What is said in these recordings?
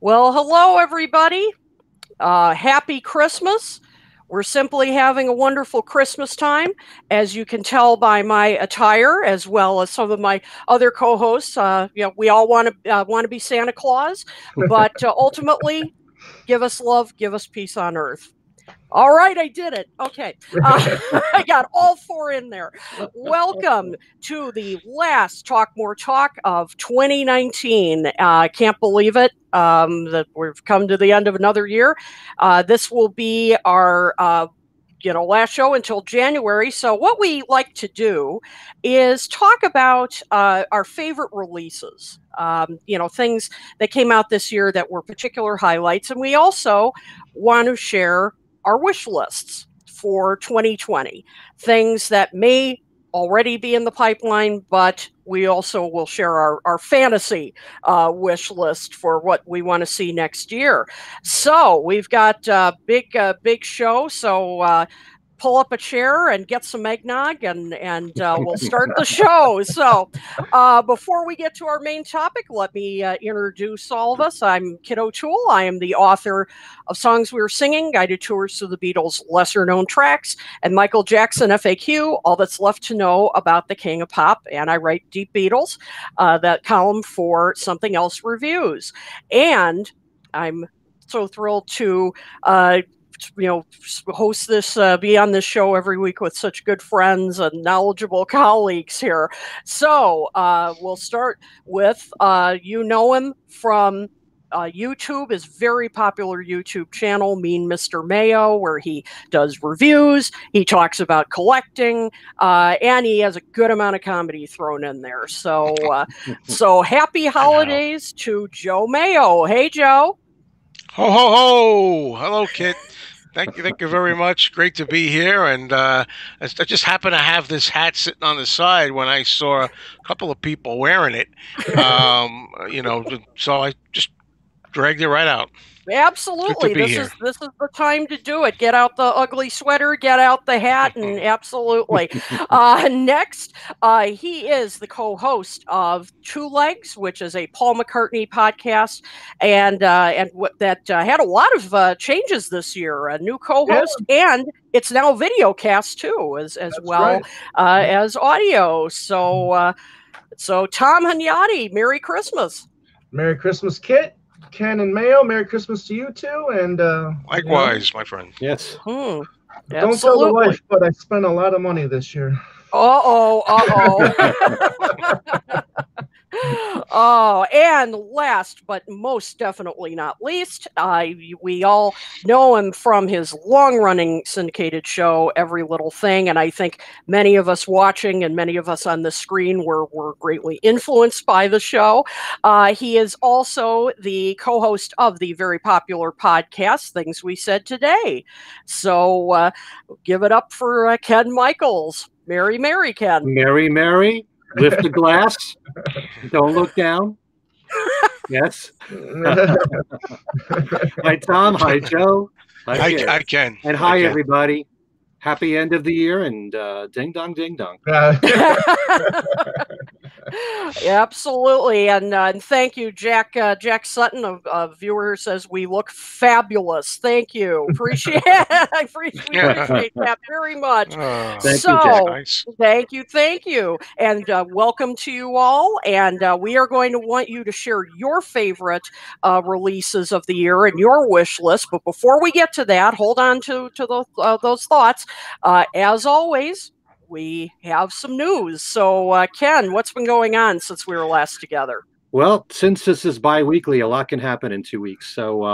Well, hello, everybody. Happy Christmas. We're simply having a wonderful Christmas time, as you can tell by my attire, as well as some of my other co-hosts. You know, we all want to be Santa Claus, but ultimately, give us love, give us peace on earth. All right, I did it. Okay. I got all four in there. Welcome to the last Talk More Talk of 2019. I can't believe it that we've come to the end of another year. This will be our last show until January. So what we like to do is talk about our favorite releases, things that came out this year that were particular highlights. And we also want to share our wish lists for 2020, things that may already be in the pipeline, but we also will share our fantasy wish list for what we want to see next year. So we've got a big show. So pull up a chair and get some eggnog, and we'll start the show. So before we get to our main topic, let me introduce all of us. I'm Kid O'Toole. I am the author of Songs We Were Singing, Guided Tours to the Beatles' Lesser-Known Tracks, and Michael Jackson FAQ, All That's Left to Know About the King of Pop. And I write Deep Beatles, that column for Something Else Reviews. And I'm so thrilled to host this, be on this show every week with such good friends and knowledgeable colleagues here. So we'll start with, you know him from YouTube, his very popular YouTube channel, Mean Mr. Mayo, where he does reviews, he talks about collecting, and he has a good amount of comedy thrown in there. So, so happy holidays to Joe Mayo. Hey, Joe. Ho, ho, ho. Hello, Kit. Thank you very much. Great to be here. And I just happened to have this hat sitting on the side when I saw a couple of people wearing it. So I just dragged it right out. Absolutely. This is the time to do it. Get out the ugly sweater, get out the hat, and absolutely. Next, he is the co-host of Two Legs, which is a Paul McCartney podcast, and that had a lot of changes this year. A new co-host, yeah. And it's now video cast too, as that's well, right. As audio. So, so Tom Hunyadi, Merry Christmas. Merry Christmas, Kit. Ken and Mayo, Merry Christmas to you too, and likewise, my friend. Yes. Don't tell the wife, but I spent a lot of money this year. Oh, and last but most definitely not least, we all know him from his long-running syndicated show, Every Little Thing, and I think many of us watching and many of us on the screen were greatly influenced by the show. He is also the co-host of the very popular podcast, Things We Said Today. So give it up for Ken Michaels. Mary, Mary, Ken. Mary, Mary. Lift the glass. Don't look down. Yes. Hi, Tom. Hi, Joe. Hi, Ken. And hi, everybody. Happy end of the year, and ding dong, ding dong. Absolutely, and thank you, Jack. Jack Sutton, a viewer, says we look fabulous. Thank you, appreciate. I appreciate that very much. Thank you, Jack. Nice. Thank you, and welcome to you all. And we are going to want you to share your favorite releases of the year and your wish list. But before we get to that, hold on to those thoughts. As always, we have some news. So, Ken, what's been going on since we were last together? Well, since this is bi-weekly, a lot can happen in 2 weeks. So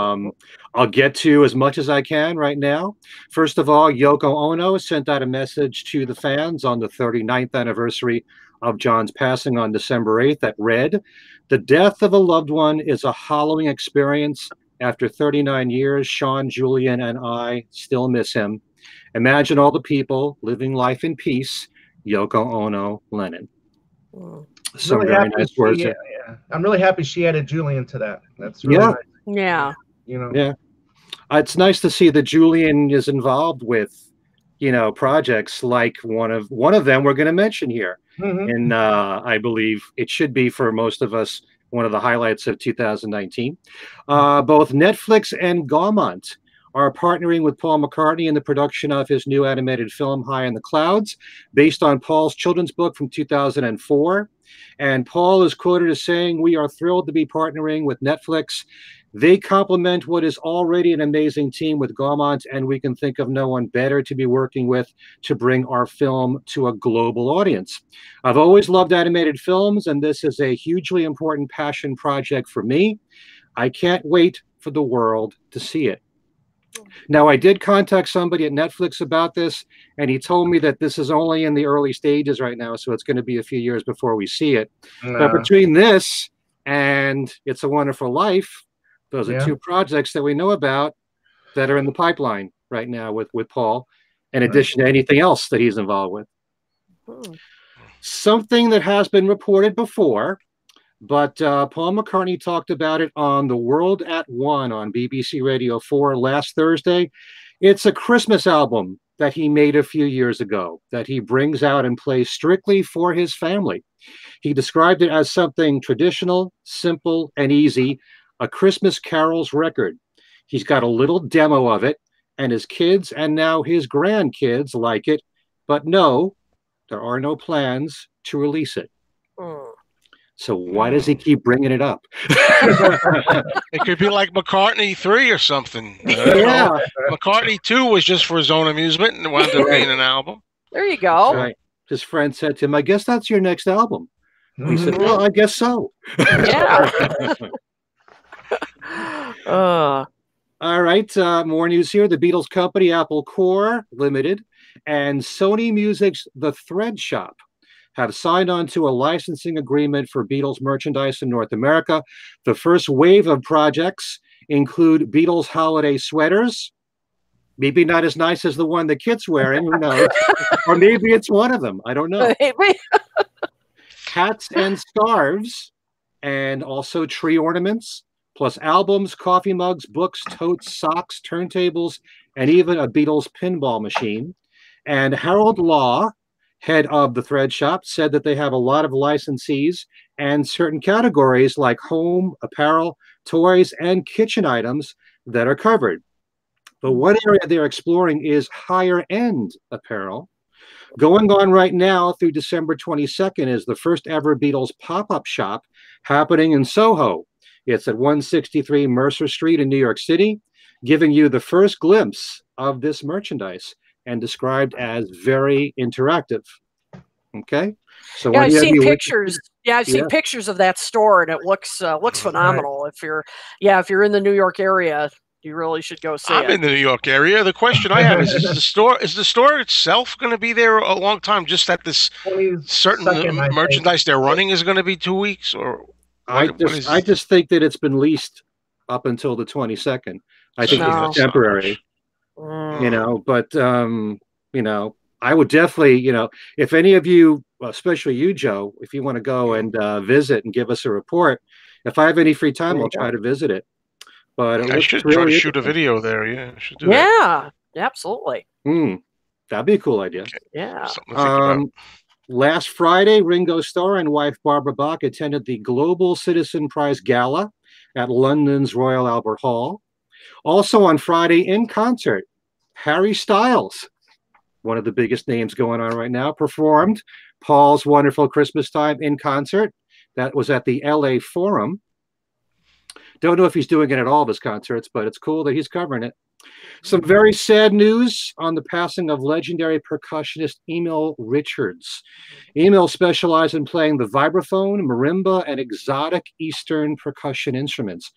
I'll get to as much as I can right now. First of all, Yoko Ono sent out a message to the fans on the 39th anniversary of John's passing on December 8th that read, "The death of a loved one is a hollowing experience. After 39 years, Sean, Julian, and I still miss him. Imagine all the people living life in peace. Yoko Ono, Lennon." Some very nice words. Yeah, yeah. I'm really happy she added Julian to that. That's really nice. Yeah. You know. Yeah. It's nice to see that Julian is involved with, projects like one of them we're going to mention here. Mm-hmm. And I believe it should be for most of us one of the highlights of 2019. Both Netflix and Gaumont are partnering with Paul McCartney in the production of his new animated film, High in the Clouds, based on Paul's children's book from 2004. And Paul is quoted as saying, "We are thrilled to be partnering with Netflix. They complement what is already an amazing team with Gaumont, and we can think of no one better to be working with to bring our film to a global audience. I've always loved animated films, and this is a hugely important passion project for me. I can't wait for the world to see it." Now, I did contact somebody at Netflix about this, and he told me that this is only in the early stages right now, so it's going to be a few years before we see it. But between this and It's a Wonderful Life, those are two projects that we know about that are in the pipeline right now with Paul, in addition to anything else that he's involved with. Something that has been reported before, but Paul McCartney talked about it on The World at One on BBC Radio 4 last Thursday. It's a Christmas album that he made a few years ago that he brings out and plays strictly for his family. He described it as something traditional, simple, and easy, a Christmas carols record. He's got a little demo of it, and his kids and now his grandkids like it, but no, there are no plans to release it. So why does he keep bringing it up? It could be like McCartney 3 or something. Yeah. McCartney 2 was just for his own amusement and wound up being an album. There you go. Right. His friend said to him, "I guess that's your next album." Mm-hmm. He said, "Well, I guess so." Yeah. All right. More news here. The Beatles company, Apple Corps Limited, and Sony Music's The Thread Shop have signed on to a licensing agreement for Beatles merchandise in North America. The first wave of projects include Beatles holiday sweaters, maybe not as nice as the one the kid's wearing, who knows? Or maybe it's one of them, I don't know. Hats and scarves, and also tree ornaments, plus albums, coffee mugs, books, totes, socks, turntables, and even a Beatles pinball machine. And Harold Law, head of the Thread Shop, said that they have a lot of licensees and certain categories like home, apparel, toys, and kitchen items that are covered. But one area they're exploring is higher-end apparel. Going on right now through December 22nd is the first ever Beatles pop-up shop happening in Soho. It's at 163 Mercer Street in New York City, giving you the first glimpse of this merchandise, and described as very interactive. Okay, so yeah, I've seen pictures. Yeah, I've seen pictures of that store, and it looks looks phenomenal. Right. If you're, if you're in the New York area, you really should go see it. I'm in the New York area. The question I have is the store itself going to be there a long time? Just that this certain merchandise they're running is going to be 2 weeks, or I just think that it's been leased up until the 22nd. I think it's temporary. You know, but, you know, I would definitely, you know, if any of you, especially you, Joe, if you want to go and visit and give us a report, if I have any free time, I'll try to visit it. But I should try to shoot a video there. Yeah, I should do that. Yeah, absolutely. That'd be a cool idea. Okay. Yeah. Last Friday, Ringo Starr and wife Barbara Bach attended the Global Citizen Prize Gala at London's Royal Albert Hall. Also on Friday, in concert, Harry Styles, one of the biggest names going on right now, performed Paul's Wonderful Christmas Time in concert. That was at the LA Forum. Don't know if he's doing it at all of his concerts, but it's cool that he's covering it. Some very sad news on the passing of legendary percussionist Emil Richards. Emil specialized in playing the vibraphone, marimba, and exotic Eastern percussion instruments.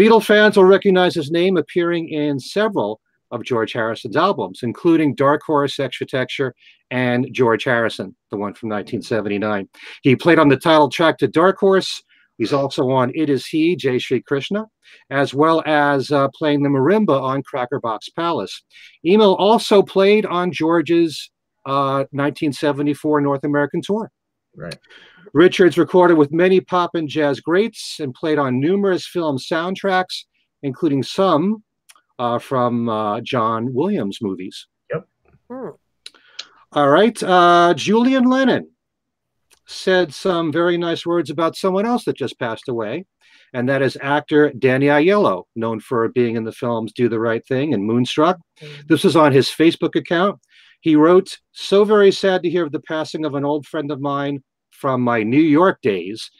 Beatle fans will recognize his name appearing in several of George Harrison's albums, including Dark Horse, Extra Texture, and George Harrison, the one from 1979. He played on the title track to Dark Horse. He's also on It Is He, Jai Shri Krishna, as well as playing the marimba on Cracker Box Palace. Emil also played on George's 1974 North American tour. Right. Richards recorded with many pop and jazz greats and played on numerous film soundtracks, including some from John Williams movies. Yep. All right. Julian Lennon said some very nice words about someone else that just passed away, and that is actor Danny Aiello, known for being in the films Do the Right Thing and Moonstruck. This is on his Facebook account. He wrote, "So very sad to hear of the passing of an old friend of mine from my New York days.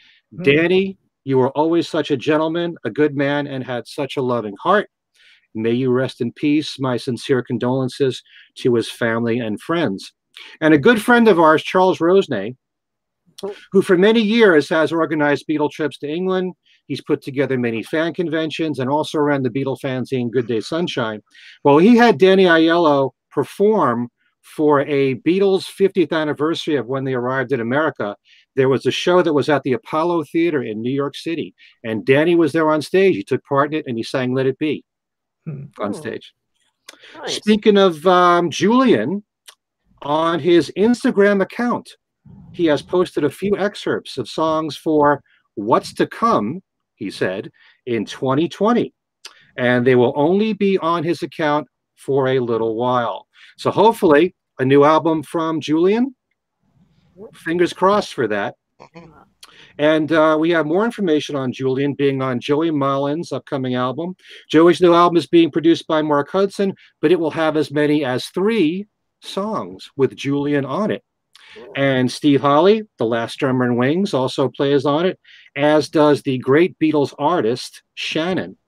Danny, you were always such a gentleman, a good man, and had such a loving heart. May you rest in peace. My sincere condolences to his family and friends." And a good friend of ours, Charles Rosnay, who for many years has organized Beatle trips to England. He's put together many fan conventions and also ran the Beatle fanzine Good Day Sunshine. Well, he had Danny Aiello perform for a Beatles 50th anniversary of when they arrived in America. There was a show that was at the Apollo Theater in New York City, and Danny was there on stage. He took part in it, and he sang Let It Be on stage. Nice. Speaking of Julian, on his Instagram account, he has posted a few excerpts of songs for what's to come, he said, in 2020. And they will only be on his account for a little while. So hopefully a new album from Julian. Fingers crossed for that. And we have more information on Julian being on Joey Mollins' upcoming album. Joey's new album is being produced by Mark Hudson, but it will have as many as 3 songs with Julian on it. And Steve Holley, the last drummer in Wings, also plays on it, as does the great Beatles artist, Shannon.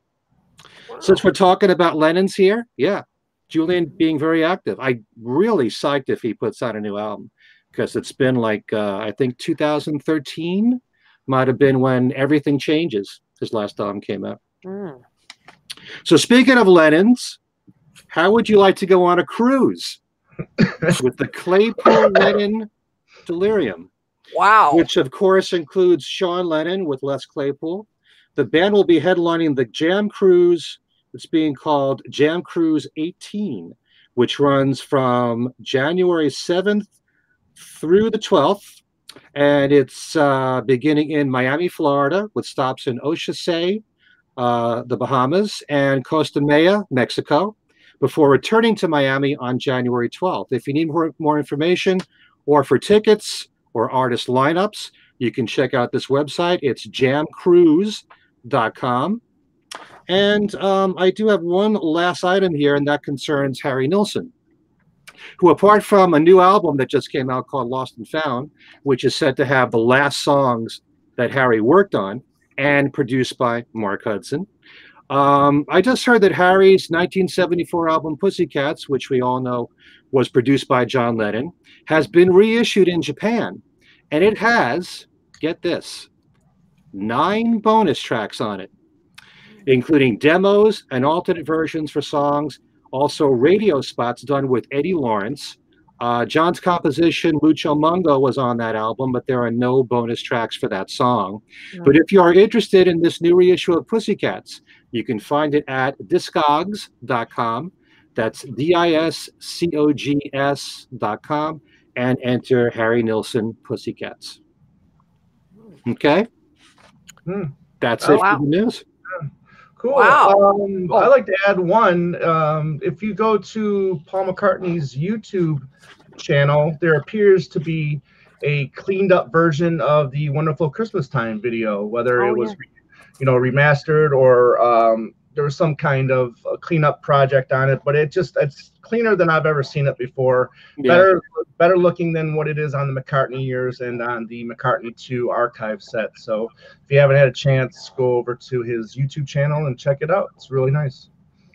Wow. Since we're talking about Lennon's here, yeah, Julian being very active. I'm really psyched if he puts out a new album, because it's been like, I think 2013 might have been when Everything Changes, his last album, came out. Mm. So speaking of Lennon's, how would you like to go on a cruise with the Claypool Lennon Delirium? Wow. Which, of course, includes Sean Lennon with Les Claypool. The band will be headlining the Jam Cruise. It's being called Jam Cruise 18, which runs from January 7th through the 12th. And it's beginning in Miami, Florida, with stops in Oceanside, the Bahamas, and Costa Maya, Mexico, before returning to Miami on January 12th. If you need more information or for tickets or artist lineups, you can check out this website. It's jamcruise.com. And I do have one last item here, and that concerns Harry Nilsson, who, apart from a new album that just came out called Lost and Found, which is said to have the last songs that Harry worked on and produced by Mark Hudson, I just heard that Harry's 1974 album Pussycats, which we all know was produced by John Lennon, has been reissued in Japan. And it has, get this, 9 bonus tracks on it, including demos and alternate versions for songs, also radio spots done with Eddie Lawrence. John's composition, Mucho Mungo, was on that album, but there are no bonus tracks for that song. Right. But if you are interested in this new reissue of Pussycats, you can find it at discogs.com. That's discogs.com, and enter Harry Nilsson Pussycats. Okay? That's it for the news. Cool. Wow. I'd like to add one. If you go to Paul McCartney's YouTube channel, there appears to be a cleaned up version of the Wonderful Christmas Time video, whether it was remastered or there was some kind of a cleanup project on it, but it's cleaner than I've ever seen it before. Yeah. Better looking than what it is on the McCartney years and on the McCartney 2 archive set. So if you haven't had a chance, go over to his YouTube channel and check it out. It's really nice.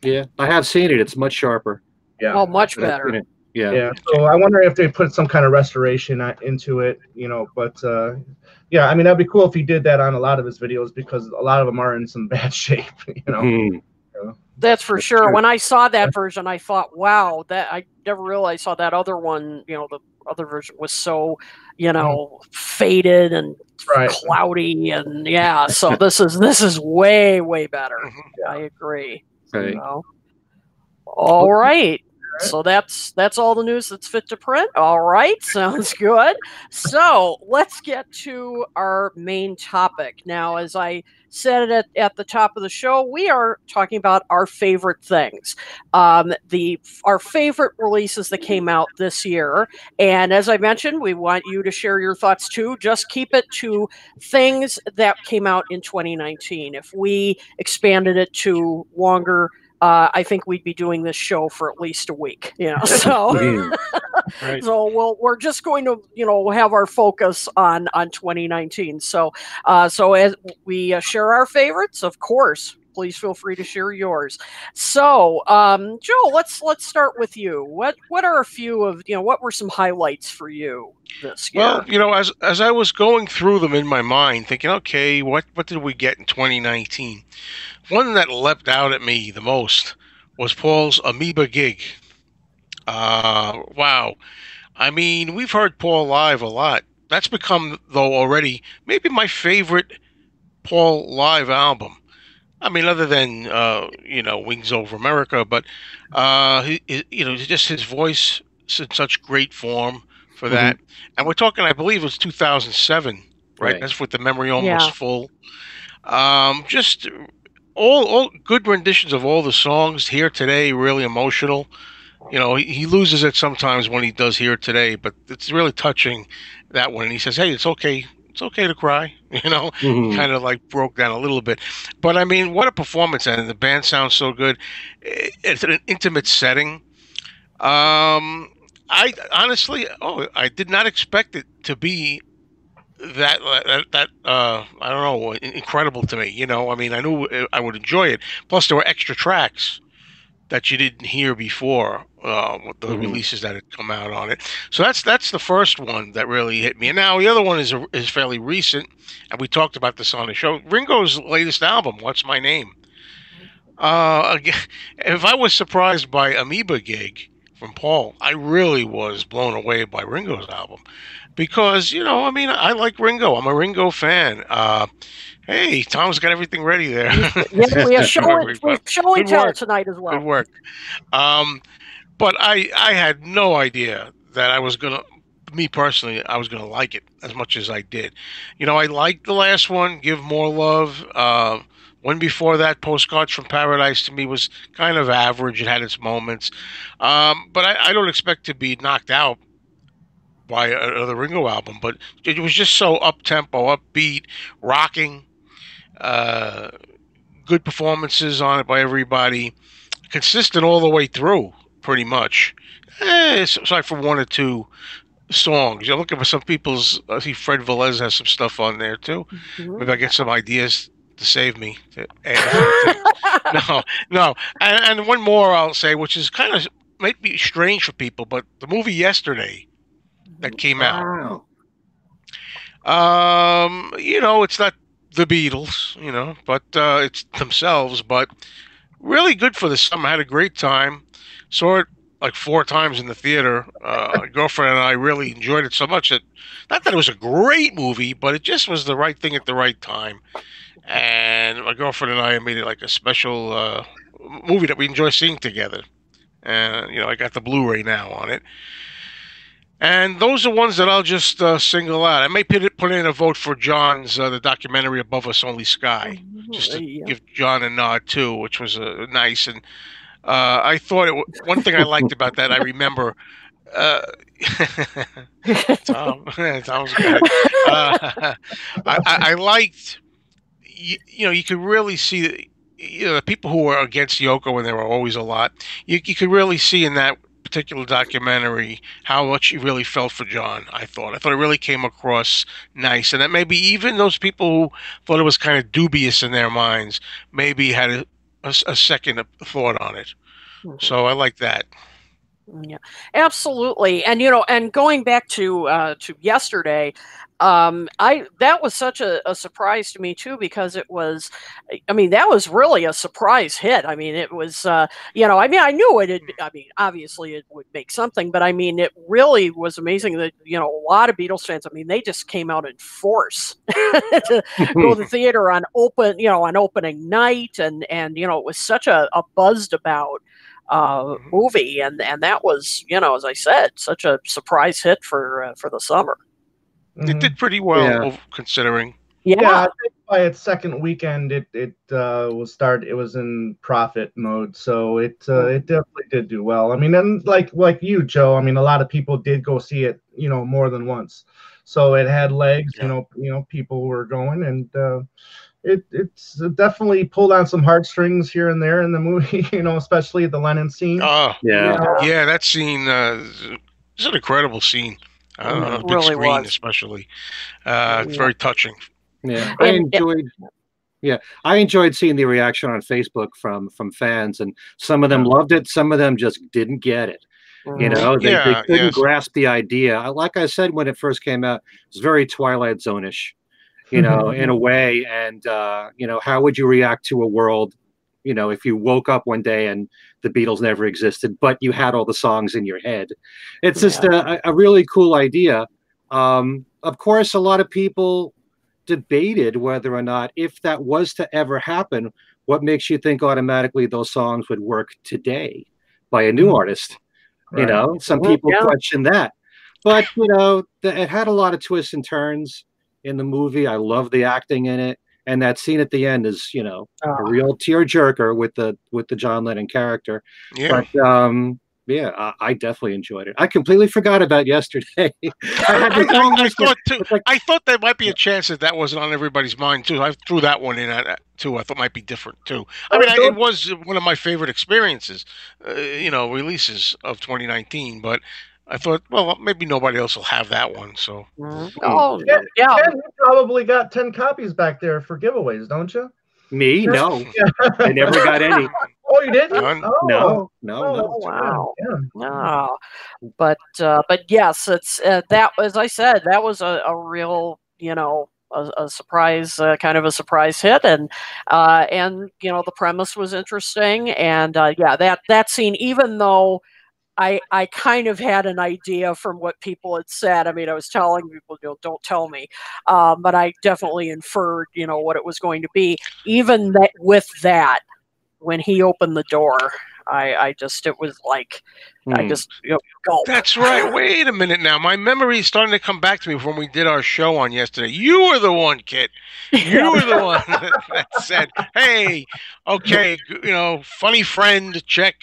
Yeah, I have seen it. It's much sharper. Yeah. Oh, much better. Yeah. Yeah. So I wonder if they put some kind of restoration into it, but yeah, I mean, that'd be cool if he did that on a lot of his videos, because a lot of them are in some bad shape, That's for sure. When I saw that version, I thought, wow, that I never realized saw that other one, the other version was so, faded and cloudy and so this is way, way better. I agree. All right. So that's all the news that's fit to print. All right, sounds good. So let's get to our main topic. Now, as I said at the top of the show, we are talking about our favorite things, our favorite releases that came out this year. And as I mentioned, we want you to share your thoughts too. Just keep it to things that came out in 2019. If we expanded it to longer, I think we'd be doing this show for at least a week, you know, so, right. So we're just going to, you know, have our focus on 2019. So, so as we share our favorites, of course, please feel free to share yours. So, Joe, let's start with you. What are a few of, you know, what were some highlights for you this year? Well, you know, as I was going through them in my mind, thinking, okay, what did we get in 2019? One that leapt out at me the most was Paul's Amoeba gig. Wow. I mean, we've heard Paul live a lot. That's become, though, already maybe my favorite Paul live album. I mean, other than, you know, Wings Over America, but, he, you know, just his voice is in such great form for that. And we're talking, I believe it was 2007, right? That's with the memory almost full. Just all good renditions of all the songs. Here Today, really emotional. You know, he loses it sometimes when he does Here Today, but it's really touching, that one. And he says, hey, it's okay. It's okay to cry, you know, kind of like broke down a little bit. But I mean, what a performance. And the band sounds so good. It's an intimate setting. I honestly, I did not expect it to be that I don't know, incredible to me. You know, I mean, I knew I would enjoy it. Plus there were extra tracks that you didn't hear before, with the releases that had come out on it. So that's the first one that really hit me. And now the other one is fairly recent, and we talked about this on the show. Ringo's latest album, What's My Name? If I was surprised by Amoeba gig from Paul, I really was blown away by Ringo's album, because, you know, I mean, I like Ringo. I'm a Ringo fan. Hey, Tom's got everything ready there. Yeah, we have show and tell tonight as well. Good work. But I had no idea that I was going to, me personally, I was going to like it as much as I did. You know, I liked the last one, Give More Love. One before that, Postcards from Paradise, to me was kind of average. It had its moments. But I don't expect to be knocked out by another Ringo album. But it was just so up-tempo, upbeat, rocking. Good performances on it by everybody, consistent all the way through, pretty much. Aside from one or two songs. You're looking for some people's. I see Fred Velez has some stuff on there too. Maybe I get some ideas to save me. No. And one more I'll say, which is kind of might be strange for people, but the movie Yesterday that came out. You know, it's not the Beatles, you know, but it's themselves, but really good for the summer. I had a great time. Saw it like 4 times in the theater. My girlfriend and I really enjoyed it so much that, not that it was a great movie, but it just was the right thing at the right time. And my girlfriend and I made it like a special movie that we enjoy seeing together. And, you know, I got the Blu-ray now on it. And those are ones that I'll just single out. I may put in a vote for John's the documentary Above Us Only Sky, just to give John a nod too, which was nice. And I thought one thing I liked about that, I remember. Tom's good. I liked, you know, you could really see, you know, the people who were against Yoko, and there were always a lot. You could really see in that particular documentary how much he really felt for John. I thought it really came across nice, and that maybe even those people who thought it was kind of dubious in their minds maybe had a second thought on it. So I like that. Yeah, absolutely. And, you know, and going back to Yesterday, that was such a surprise to me too, because it was, I mean, that was really a surprise hit. I mean, it was, you know, I mean, I knew it, I mean, obviously it would make something, but I mean, it really was amazing that, you know, a lot of Beatles fans, I mean, they just came out in force to go to the theater on opening night. And, you know, it was such a buzzed about movie. And that was, you know, as I said, such a surprise hit for the summer. It did pretty well, considering. Yeah, I think by its second weekend, it was in profit mode, so it definitely did do well. I mean, and like you, Joe, I mean, a lot of people did go see it, you know, more than once, so it had legs. Yeah. You know, people were going, and it definitely pulled on some heartstrings here and there in the movie, you know, especially the Lennon scene. Oh, yeah, yeah, that scene is an incredible scene. It big really screen was. Especially. It's very touching. Yeah, I enjoyed seeing the reaction on Facebook from fans, and some of them loved it, some of them just didn't get it. You know, they couldn't grasp the idea. Like I said, when it first came out, it was very Twilight Zone-ish, you know, in a way. And you know, how would you react to a world, you know, if you woke up one day and the Beatles never existed, but you had all the songs in your head? It's just a really cool idea. Of course, a lot of people debated whether or not, if that was to ever happen, what makes you think automatically those songs would work today by a new artist? Right. You know, some people question that. But, you know, it had a lot of twists and turns in the movie. I love the acting in it. And that scene at the end is, you know, a real tearjerker with the John Lennon character. Yeah. But I definitely enjoyed it. I completely forgot about Yesterday. I thought too. Like, I thought there might be a chance that wasn't on everybody's mind too. I threw that one in too. I thought it might be different too. I mean, it was one of my favorite experiences, you know, releases of 2019. But I thought, well, maybe nobody else will have that one. So, Ken, you probably got 10 copies back there for giveaways, don't you? Me? No, I never got any. Oh, you didn't? No. Wow. Yeah. No, but yes, it's that. As I said, that was a real, you know, a surprise, kind of a surprise hit, and you know, the premise was interesting, and that scene, even though I kind of had an idea from what people had said. I mean, I was telling people, you know, don't tell me, but I definitely inferred, you know, what it was going to be. Even that, with that, when he opened the door, I just, you know, go. That's right. Wait a minute now. My memory is starting to come back to me from when we did our show on Yesterday. You were the one, Kit. You were the one that said, hey, okay, you know, funny friend, check.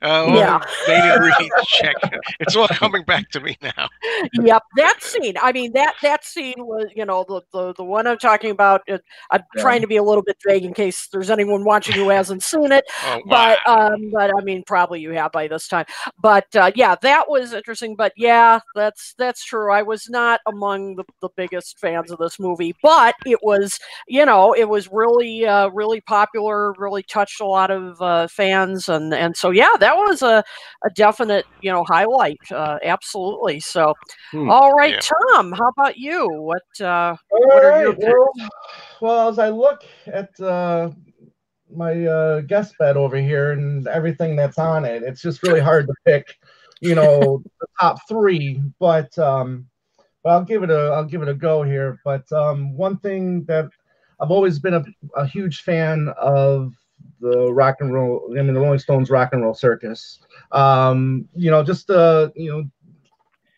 They didn't read check. It's all coming back to me now. Yep, that scene. I mean, that scene was, you know, the one I'm talking about. I'm trying to be a little bit vague in case there's anyone watching who hasn't seen it. Oh, wow. But I mean, probably you have by this time. But that was interesting. But yeah, that's true. I was not among the biggest fans of this movie, but it was, you know, it was really really popular. Really touched a lot of fans, and so yeah, that was a definite, you know, highlight. Absolutely. So, all right, Tom, how about you? What are you? Well, as I look at my guest bed over here and everything that's on it, it's just really hard to pick, you know, the top three. But I'll give it a go here. But one thing that I've always been a huge fan of. The Rolling Stones Rock and Roll Circus. You know, just you know,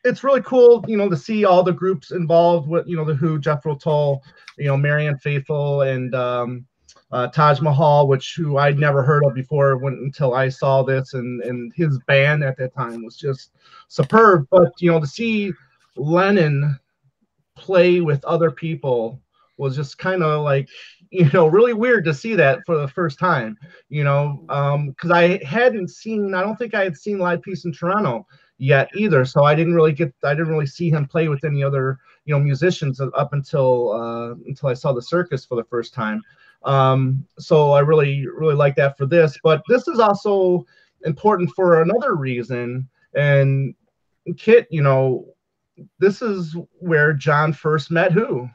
it's really cool, you know, to see all the groups involved with, you know, the Who, Jethro Tull, you know, Marianne Faithfull, and Taj Mahal, who I'd never heard of before until I saw this, and his band at that time was just superb. But you know, to see Lennon play with other people was just kind of like, you know, really weird to see that for the first time, you know, because I don't think I had seen Live Peace in Toronto yet either. So I didn't really see him play with any other, you know, musicians up until I saw the circus for the first time. So I really, really like that for this. But this is also important for another reason. And Kit, you know, this is where John first met who?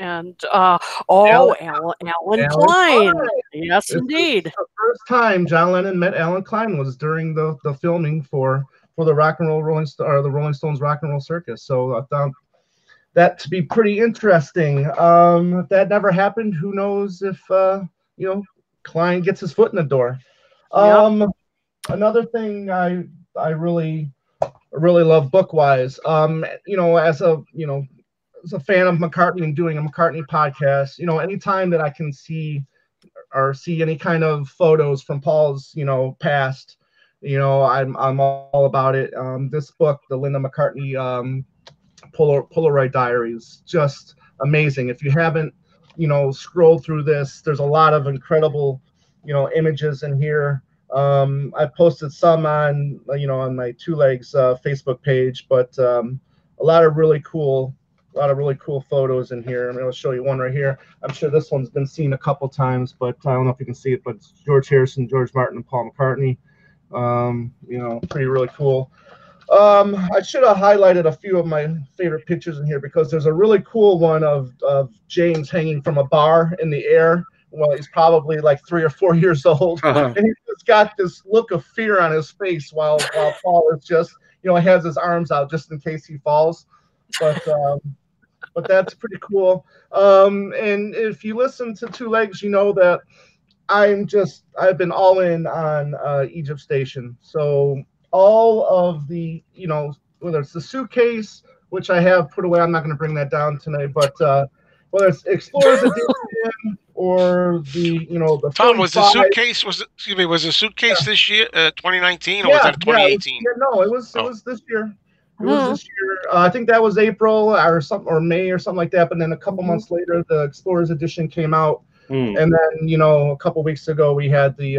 And Alan Klein. Yes, indeed. The first time John Lennon met Alan Klein was during the filming for the Rolling Stones Rock and Roll Circus. So I found that to be pretty interesting. If that never happened, who knows if you know, Klein gets his foot in the door. Another thing I really love book wise, you know, as a fan of McCartney and doing a McCartney podcast, you know, anytime that I can see any kind of photos from Paul's, you know, past, you know, I'm all about it. This book, the Linda McCartney Polaroid Diaries, just amazing. If you haven't, you know, scrolled through this, there's a lot of incredible, you know, images in here. I posted some on, you know, on my Two Legs Facebook page, but a lot of really cool photos in here. I'm going to show you one right here. I'm sure this one's been seen a couple times, but I don't know if you can see it, but it's George Harrison, George Martin, and Paul McCartney. You know, pretty really cool. I should have highlighted a few of my favorite pictures in here, because there's a really cool one of James hanging from a bar in the air. Well, he's probably like 3 or 4 years old, and he's just got this look of fear on his face while Paul is just, you know, has his arms out just in case he falls. But that's pretty cool. And if you listen to Two Legs, you know that I've been all in on Egypt Station. So all of the, you know, whether it's the suitcase, which I have put away, I'm not going to bring that down tonight, but whether it's Explorers Edition or the, you know, the Tom, was the suitcase, was the suitcase this year, 2019, or was that 2018? It was this year. It was this year. I think that was April or something, or May or something like that. But then a couple months later, the Explorers Edition came out, and then, you know, a couple weeks ago we had the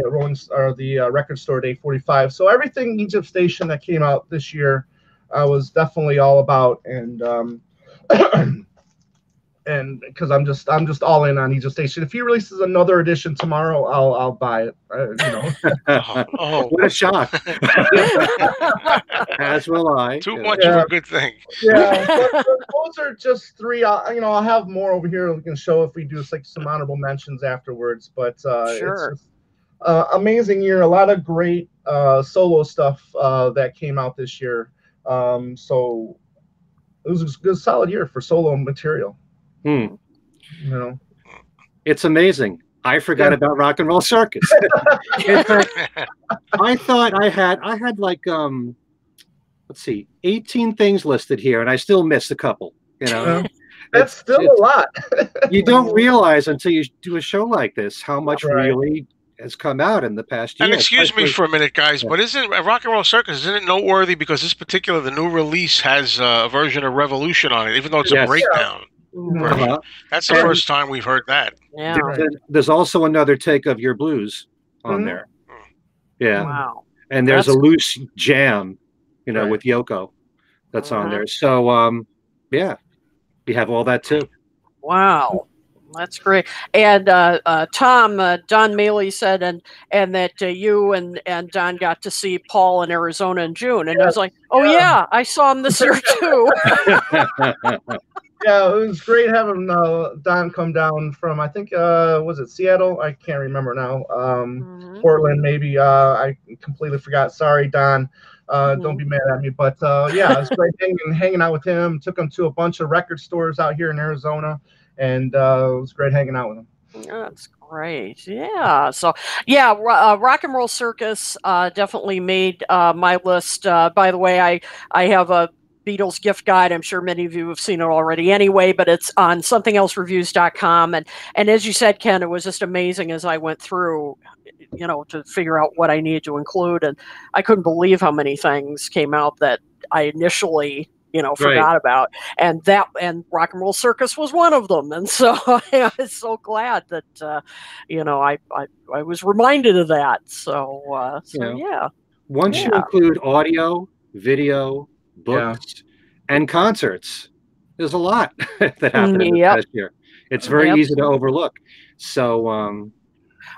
Record Store Day 45. So everything Egypt Station that came out this year, I was definitely all about, and and because I'm just all in on Egypt Station. If he releases another edition tomorrow, I'll buy it. You know. Oh, what a shock! As will I. Too much of a good thing. Yeah, those are just three. You know, I'll have more over here. We can show if we do like some honorable mentions afterwards. But sure, it's just, amazing year. A lot of great solo stuff that came out this year. So it was a good, solid year for solo material. No, it's amazing. I forgot about Rock and Roll Circus. In fact, I thought I had like let's see, 18 things listed here, and I still missed a couple. You know, that's still a lot. You don't realize until you do a show like this how much really has come out in the past year. And excuse me for a minute, guys, but isn't Rock and Roll Circus, isn't it noteworthy because this particular, the new release has a version of Revolution on it, even though it's a breakdown. Yeah. Uh-huh. That's the first time we've heard that. Yeah. There's also another take of Your Blues on there. Yeah. Wow. And there's a loose jam, you know, with Yoko that's on there. So, yeah, we have all that too. Wow. That's great. And Tom, Don Mealy said, and that you and Don got to see Paul in Arizona in June. And I was like, oh yeah, I saw him this year too. Yeah, it was great having Don come down from, I think, was it Seattle? I can't remember now. Portland, maybe. I completely forgot. Sorry, Don. Don't be mad at me. But, yeah, it was great hanging out with him. Took him to a bunch of record stores out here in Arizona, and it was great hanging out with him. That's great. Yeah. So, yeah, Rock and Roll Circus definitely made my list. By the way, I have a Beatles gift guide. I'm sure many of you have seen it already anyway, but it's on somethingelsereviews.com. And as you said, Ken, it was just amazing as I went through, you know, to figure out what I needed to include. And I couldn't believe how many things came out that I initially, you know, forgot about. And Rock and Roll Circus was one of them. And so I was so glad that, you know, I was reminded of that. So, so yeah. Once you include audio, video, books and concerts, there's a lot that happened this year. It's very easy to overlook. So,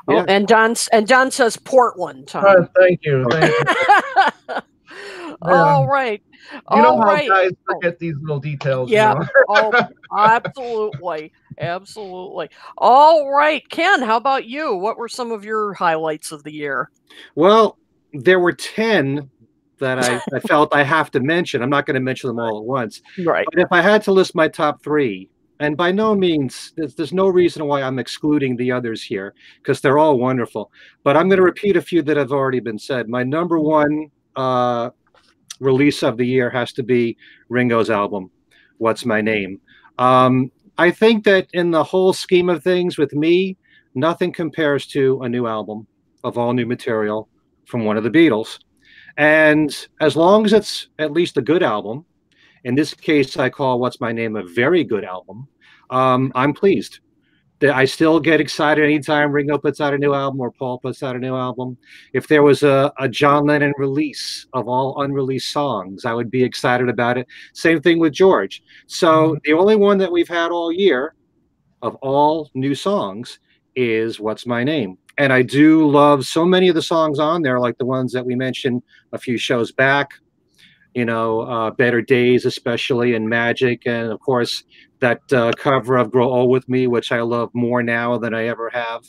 and Don says Portland. Tom. Oh, thank you. Thank you. All right. You know how guys forget these little details. Yeah. You know? Absolutely. Absolutely. All right, Ken. How about you? What were some of your highlights of the year? Well, there were 10. That I felt I have to mention. I'm not going to mention them all at once. Right. But if I had to list my top 3, And by no means, there's no reason why I'm excluding the others here, because they're all wonderful. But I'm going to repeat a few that have already been said. My number one release of the year has to be Ringo's album, What's My Name. I think that in the whole scheme of things with me, nothing compares to a new album of all new material from one of the Beatles. And as long as it's at least a good album, in this case, I call What's My Name a very good album. I'm pleased. I still get excited anytime Ringo puts out a new album or Paul puts out a new album. If there was a John Lennon release of all unreleased songs, I would be excited about it. Same thing with George. So the only one that we've had all year of all new songs is What's My Name. And I do love so many of the songs on there, like the ones that we mentioned a few shows back. You know, Better Days, especially, and Magic, and of course that cover of Grow Old With Me, which I love more now than I ever have.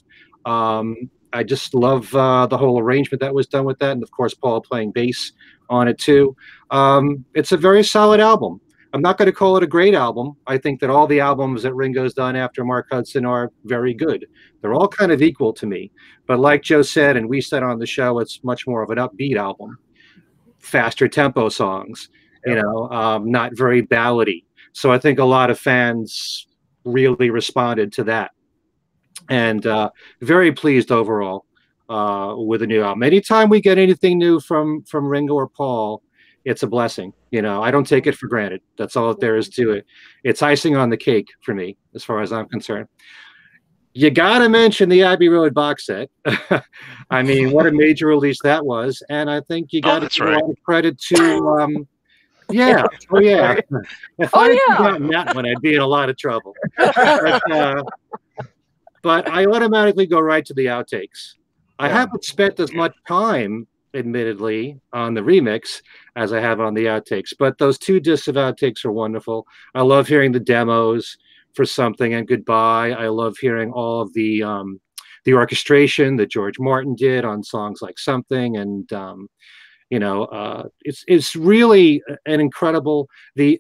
I just love the whole arrangement that was done with that, and of course Paul playing bass on it too. It's a very solid album. I'm not going to call it a great album. I think that all the albums that Ringo's done after Mark Hudson are very good. They're all kind of equal to me, but like Joe said and we said on the show, it's much more of an upbeat album. Faster tempo songs, you know, not very ballady. So I think a lot of fans really responded to that. And very pleased overall with the new album. Anytime we get anything new from Ringo or Paul, it's a blessing. You know, I don't take it for granted. That's all there is to it. It's icing on the cake for me, as far as I'm concerned. You gotta mention the Abbey Road box set. I mean, what a major release that was, and I think you gotta give a lot of credit to, yeah, oh yeah. If I had gotten that one, I'd be in a lot of trouble. But I automatically go right to the outtakes. I haven't spent as much time, admittedly, on the remix as I have on the outtakes, but those two discs of outtakes are wonderful. I love hearing the demos for Something and Goodbye. I love hearing all of the orchestration that George Martin did on songs like Something, and you know, it's really an incredible, the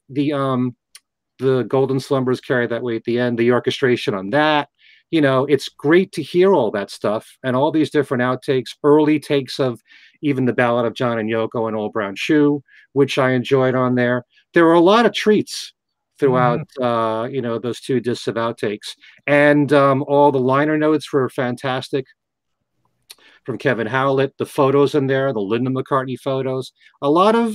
Golden Slumbers Carry That Way at the end, the orchestration on that. You know, it's great to hear all that stuff and all these different outtakes, early takes of even the Ballad of John and Yoko and Old Brown Shoe, which I enjoyed on there. There were a lot of treats throughout, you know, those two discs of outtakes. And all the liner notes were fantastic from Kevin Howlett, the photos in there, the Linda McCartney photos. A lot of,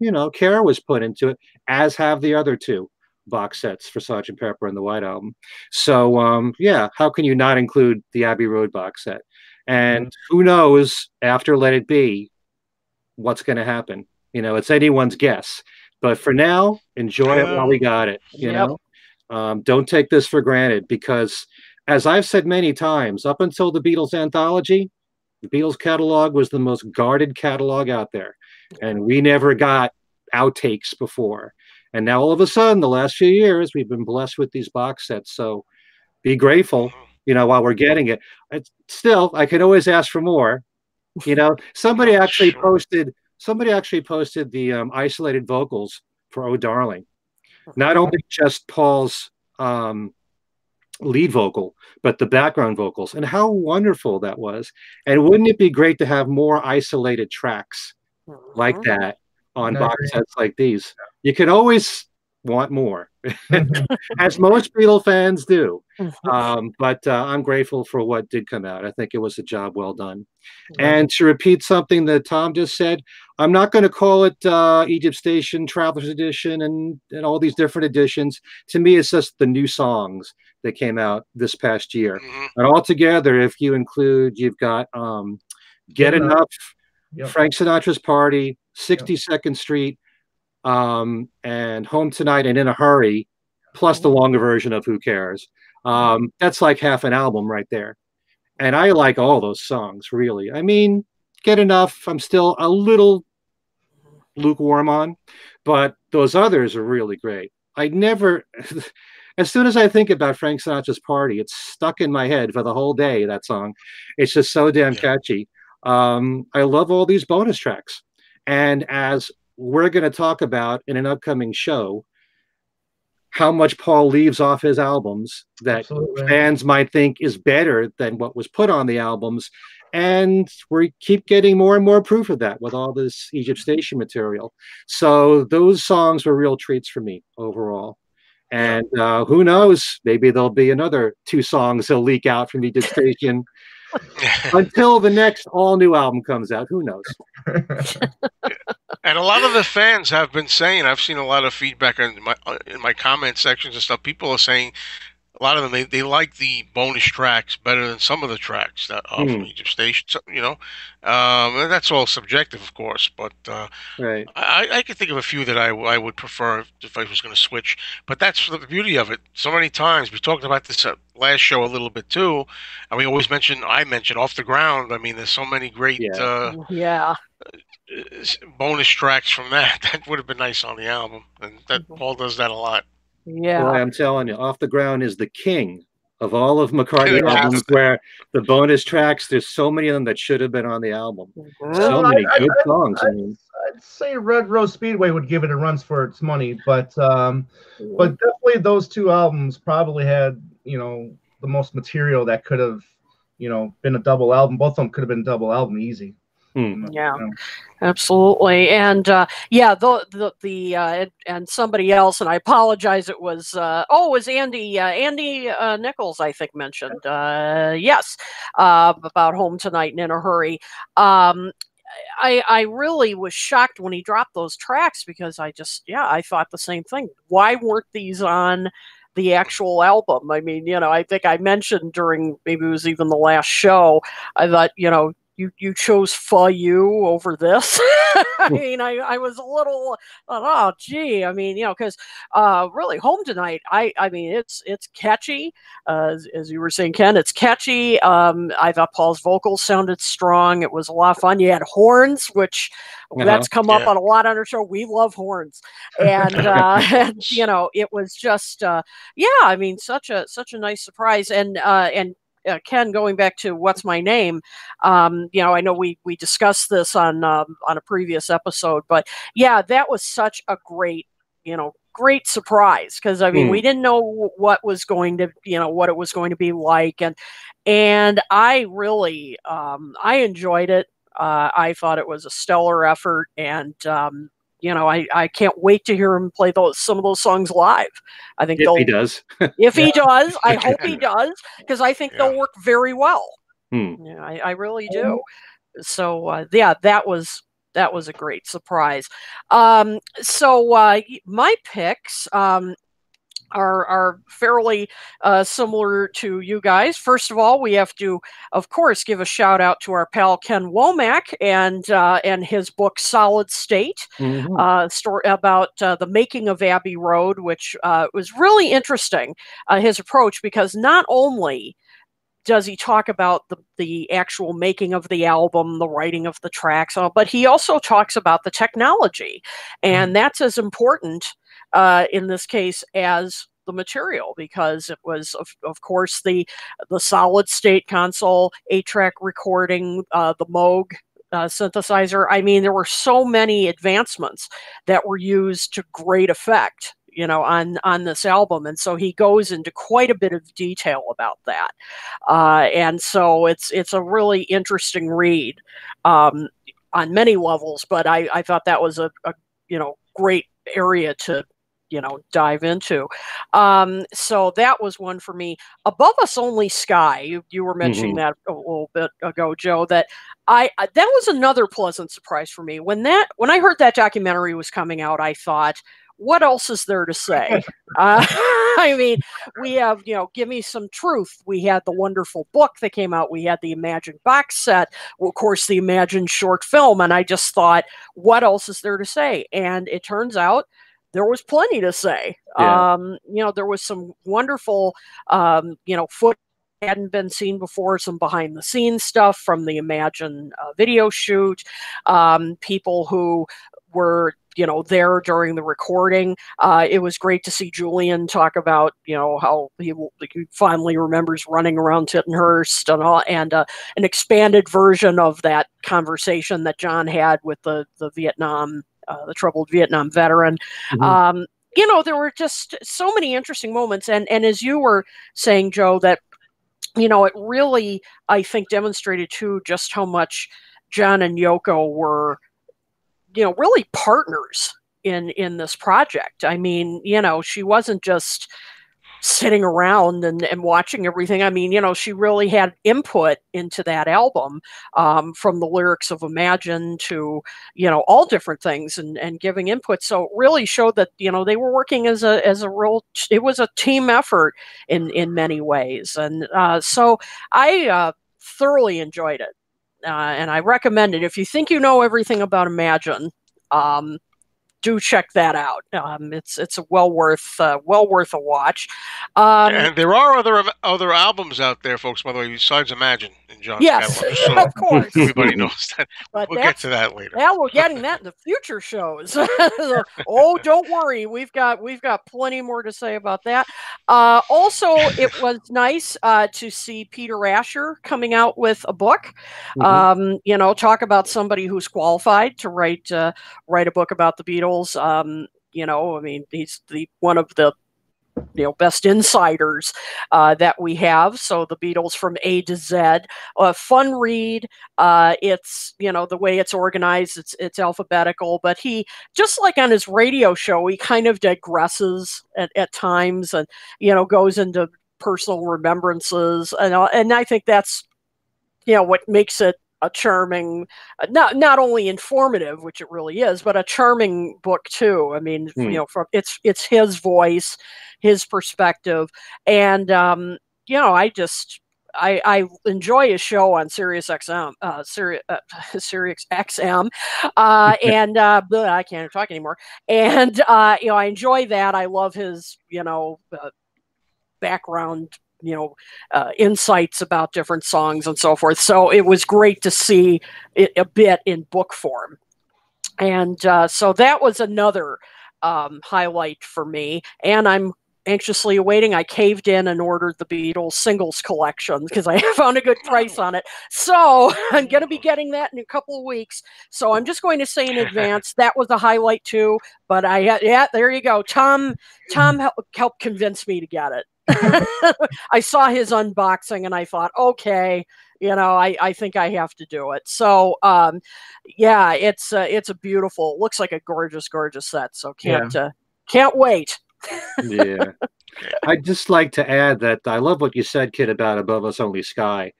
you know, care was put into it, as have the other two box sets for Sgt. Pepper and the White Album. So, yeah, how can you not include the Abbey Road box set? And who knows, after Let It Be, what's going to happen? You know, it's anyone's guess. But for now, enjoy it while we got it, you know? Don't take this for granted, because as I've said many times, up until the Beatles anthology, the Beatles catalog was the most guarded catalog out there. And we never got outtakes before. And now all of a sudden, the last few years, we've been blessed with these box sets. So be grateful, you know, while we're getting it. Still, I can always ask for more. You know, somebody actually posted... Somebody actually posted the isolated vocals for Oh Darling. Not only just Paul's lead vocal, but the background vocals. And how wonderful that was. And wouldn't it be great to have more isolated tracks like that on box sets like these? You can always want more, as most Beatle fans do. But I'm grateful for what did come out. I think it was a job well done. And to repeat something that Tom just said, I'm not going to call it Egypt Station, Traveler's Edition, and all these different editions. To me, it's just the new songs that came out this past year. And altogether, if you include, you've got Get Enough, Frank Sinatra's Party, 62nd Street, and Home Tonight and In a Hurry, plus the longer version of Who Cares. That's like half an album right there. And I like all those songs, really. I mean, Get Enough, I'm still a little lukewarm on, but those others are really great. I never, as soon as I think about Frank Sinatra's Party, it's stuck in my head for the whole day, that song. It's just so damn catchy. I love all these bonus tracks. And as we're going to talk about in an upcoming show, how much Paul leaves off his albums that fans might think is better than what was put on the albums. And we keep getting more and more proof of that with all this Egypt Station material. So those songs were real treats for me overall. And who knows, maybe there'll be another 2 songs that'll leak out from Egypt Station until the next all new album comes out. Who knows? And a lot of the fans have been saying, I've seen a lot of feedback in my comment sections and stuff. People are saying, a lot of them, they like the bonus tracks better than some of the tracks that are from Egypt Station, you know. And that's all subjective, of course, but right. I can think of a few that I would prefer if I was going to switch. But that's the beauty of it. So many times, we talked about this last show a little bit too, and we always mention, I mentioned Off the Ground. I mean, there's so many great bonus tracks from that. That would have been nice on the album, and that Paul does that a lot. Yeah, boy, I'm telling you, Off the Ground is the king of all of McCartney albums. Where the bonus tracks, there's so many of them that should have been on the album. So many good songs. I'd say Red Rose Speedway would give it a run for its money, but definitely those 2 albums probably had, you know, the most material that could have, you know, been a double album. Both of them could have been double album easy. Yeah, absolutely. And yeah, and somebody else, and I apologize, it was it was Andy Nichols, I think, mentioned about Home Tonight and In a Hurry. I really was shocked when he dropped those tracks, because I just, I thought the same thing. Why weren't these on the actual album? I mean, you know, I think I mentioned during, maybe it was even the last show, I thought, you know, You chose For You over this. I mean, I was a little, oh, gee. I mean, you know, because really, Home Tonight, I mean, it's catchy. As you were saying, Ken, it's catchy. I thought Paul's vocals sounded strong. It was a lot of fun. You had horns, which that's come up on a lot on our show. We love horns. And, and you know, it was just, I mean, such a nice surprise. And Ken, going back to What's My Name, you know, I know we discussed this on a previous episode, but yeah, that was such a great surprise, because I mean, we didn't know what it was going to be like, and I really I enjoyed it. I thought it was a stellar effort, and you know, I can't wait to hear him play some of those songs live. I think if he does. If he does, I hope he does, because I think they'll work very well. Yeah, I really do. So that was a great surprise. So my picks are fairly similar to you guys. First of all, we have to, of course, give a shout out to our pal Ken Womack and his book Solid State, story about the making of Abbey Road, which was really interesting, his approach, because not only does he talk about the actual making of the album, the writing of the tracks, but he also talks about the technology, and that's as important in this case as the material, because it was, of course, the solid state console, 8-track recording, the Moog synthesizer. I mean, there were so many advancements that were used to great effect, you know, on this album. And so he goes into quite a bit of detail about that. And so it's a really interesting read on many levels, but I thought that was a you know, great area to, you know, dive into. So that was one for me. Above Us Only Sky, you were mentioning that a little bit ago, Joe, that that was another pleasant surprise for me. When I heard that documentary was coming out, I thought, what else is there to say? I mean, we have, you know, Give Me Some Truth. We had the wonderful book that came out. We had the Imagine box set, well, of course, the Imagine short film. And I just thought, what else is there to say? And it turns out there was plenty to say. Yeah. You know, there was some wonderful, you know, footage hadn't been seen before, some behind the scenes stuff from the Imagine video shoot, people who were, you know, there during the recording. It was great to see Julian talk about, you know, how he finally remembers running around Tittenhurst and all, and an expanded version of that conversation that John had with the Vietnam, the troubled Vietnam veteran. you know, there were just so many interesting moments. And as you were saying, Joe, that, you know, it really, I think, demonstrated too just how much John and Yoko were, you know, really partners in this project. I mean, you know, she wasn't just sitting around and watching everything. I mean, you know, she really had input into that album, from the lyrics of Imagine to, you know, all different things and giving input. So it really showed that, you know, they were working as a real, it was a team effort in many ways. And so I thoroughly enjoyed it. And I recommend it. If you think you know everything about Imagine, do check that out. It's a well worth a watch. And there are other albums out there, folks, by the way, besides Imagine and John's catalog. So of course. Everybody knows that. But we'll get to that later. Yeah, we're getting that in the future shows. Oh, don't worry, we've got plenty more to say about that. Also, it was nice to see Peter Asher coming out with a book. You know, talk about somebody who's qualified to write a book about the Beatles. You know, I mean, he's one of the, you know, best insiders that we have. So the Beatles from A to Z, a fun read. It's, you know, the way it's organized, it's alphabetical, but he, just like on his radio show, he kind of digresses at times and, you know, goes into personal remembrances. And I think that's, you know, what makes it a charming, not only informative, which it really is, but a charming book too. I mean, you know, from it's his voice, his perspective, and you know, I enjoy his show on Sirius XM, and I can't talk anymore. And you know, I enjoy that. I love his, you know, background, you know, insights about different songs and so forth. So it was great to see it a bit in book form. And so that was another highlight for me. And I'm anxiously awaiting. I caved in and ordered the Beatles singles collection because I found a good price on it. So I'm going to be getting that in a couple of weeks. So I'm just going to say in advance, that was a highlight too. But there you go. Tom helped convince me to get it. I saw his unboxing and I thought, okay, you know, I think I have to do it. So, yeah, it's a beautiful, looks like a gorgeous, gorgeous set. So can't wait. Yeah. I'd just like to add that I love what you said, Kid, about Above Us Only Sky.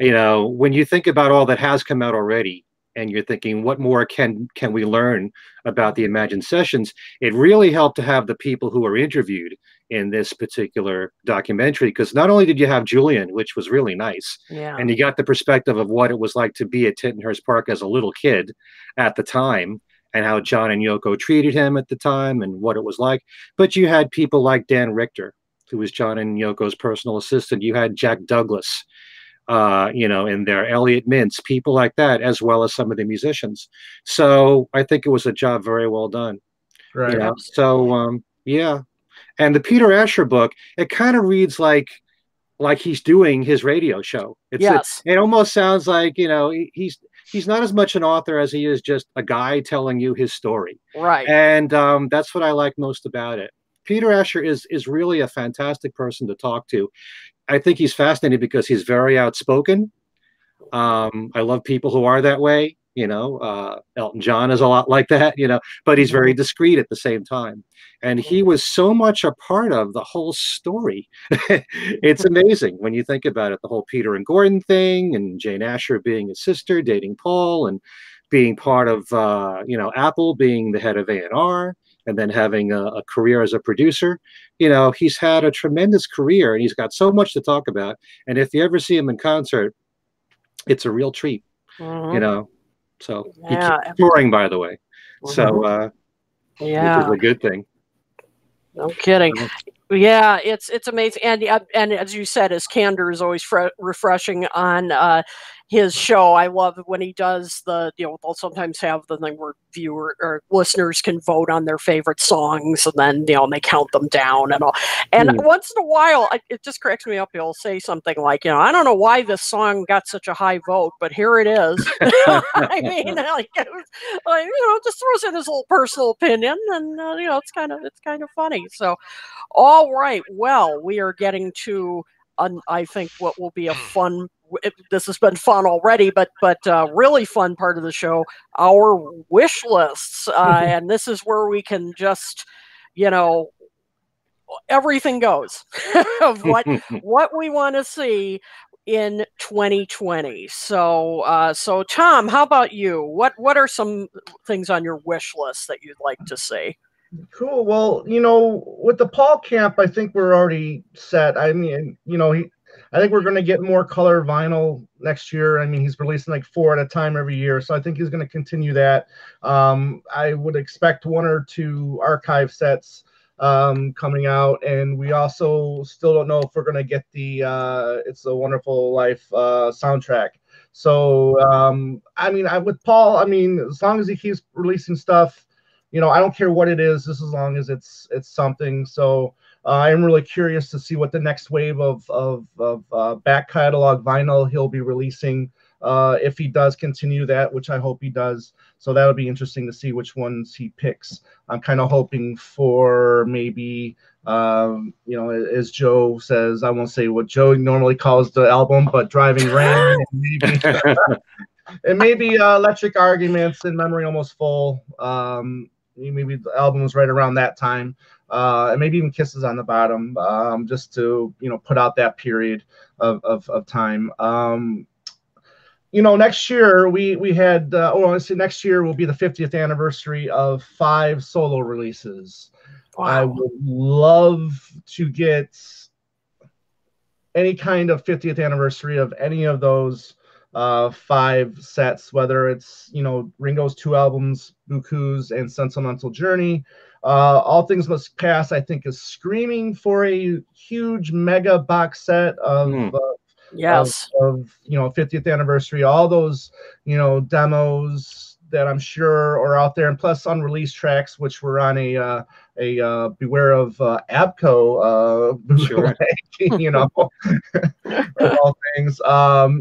You know, when you think about all that has come out already and you're thinking, what more can we learn about the Imagine sessions? It really helped to have the people who were interviewed in this particular documentary, because not only did you have Julian, which was really nice, and you got the perspective of what it was like to be at Tittenhurst Park as a little kid at the time, and how John and Yoko treated him at the time and what it was like, but you had people like Dan Richter, who was John and Yoko's personal assistant. You had Jack Douglas, you know, in there, Elliot Mintz, people like that, as well as some of the musicians. So I think it was a job very well done. Right. You know? So, yeah. And the Peter Asher book, it kind of reads like he's doing his radio show. It almost sounds like, you know, he's not as much an author as he is just a guy telling you his story. Right. And that's what I like most about it. Peter Asher is really a fantastic person to talk to. I think he's fascinating because he's very outspoken. I love people who are that way. You know, Elton John is a lot like that, you know, but he's very discreet at the same time. And he was so much a part of the whole story. It's amazing when you think about it, the whole Peter and Gordon thing and Jane Asher being his sister, dating Paul and being part of, you know, Apple, being the head of A&R, and then having a career as a producer. You know, he's had a tremendous career and he's got so much to talk about. And if you ever see him in concert, it's a real treat, you know. So he keeps touring, by the way. So which is a good thing. No kidding. Yeah, it's amazing. And as you said, his candor is always refreshing on his show. I love when he does the, you know, they'll sometimes have the thing where viewers or listeners can vote on their favorite songs, and then, you know, and they count them down and all. And once in a while, it just cracks me up. He'll say something like, you know, I don't know why this song got such a high vote, but here it is. I mean, like, you know, just throws in his little personal opinion, and you know, it's kind of funny. So, all right, well, we are getting to, I think, what will be a fun. This has been fun already, but really fun part of the show, our wish lists. And this is where we can just, you know, everything goes of what we want to see in 2020. So Tom, how about you? What are some things on your wish list that you'd like to see? Cool. Well, you know, with the Paul camp, I think we're already set. I mean, you know, I think we're going to get more color vinyl next year. I mean, he's releasing like 4 at a time every year, so I think he's going to continue that. I would expect 1 or 2 archive sets coming out, and we also still don't know if we're going to get the It's a Wonderful Life soundtrack. So, I mean, with Paul, I mean, as long as he keeps releasing stuff, you know, I don't care what it is, just as long as it's something. So, I'm really curious to see what the next wave of back catalog vinyl he'll be releasing, if he does continue that, which I hope he does. So that would be interesting to see which ones he picks. I'm kind of hoping for maybe, you know, as Joe says, I won't say what Joe normally calls the album, but Driving Rain, and maybe Electric Arguments and Memory Almost Full. Maybe the album was right around that time, and maybe even Kisses on the Bottom, just to, you know, put out that period of time. You know, next year we had next year will be the 50th anniversary of 5 solo releases. Wow. I would love to get any kind of 50th anniversary of any of those 5 sets, whether it's, you know, Ringo's 2 albums, Buku's and Sentimental Journey. All Things Must Pass, I think, is screaming for a huge mega box set of you know, 50th anniversary, all those, you know, demos that I'm sure are out there, and plus unreleased tracks, which were on a Beware of Abco, sure. You know, of all things,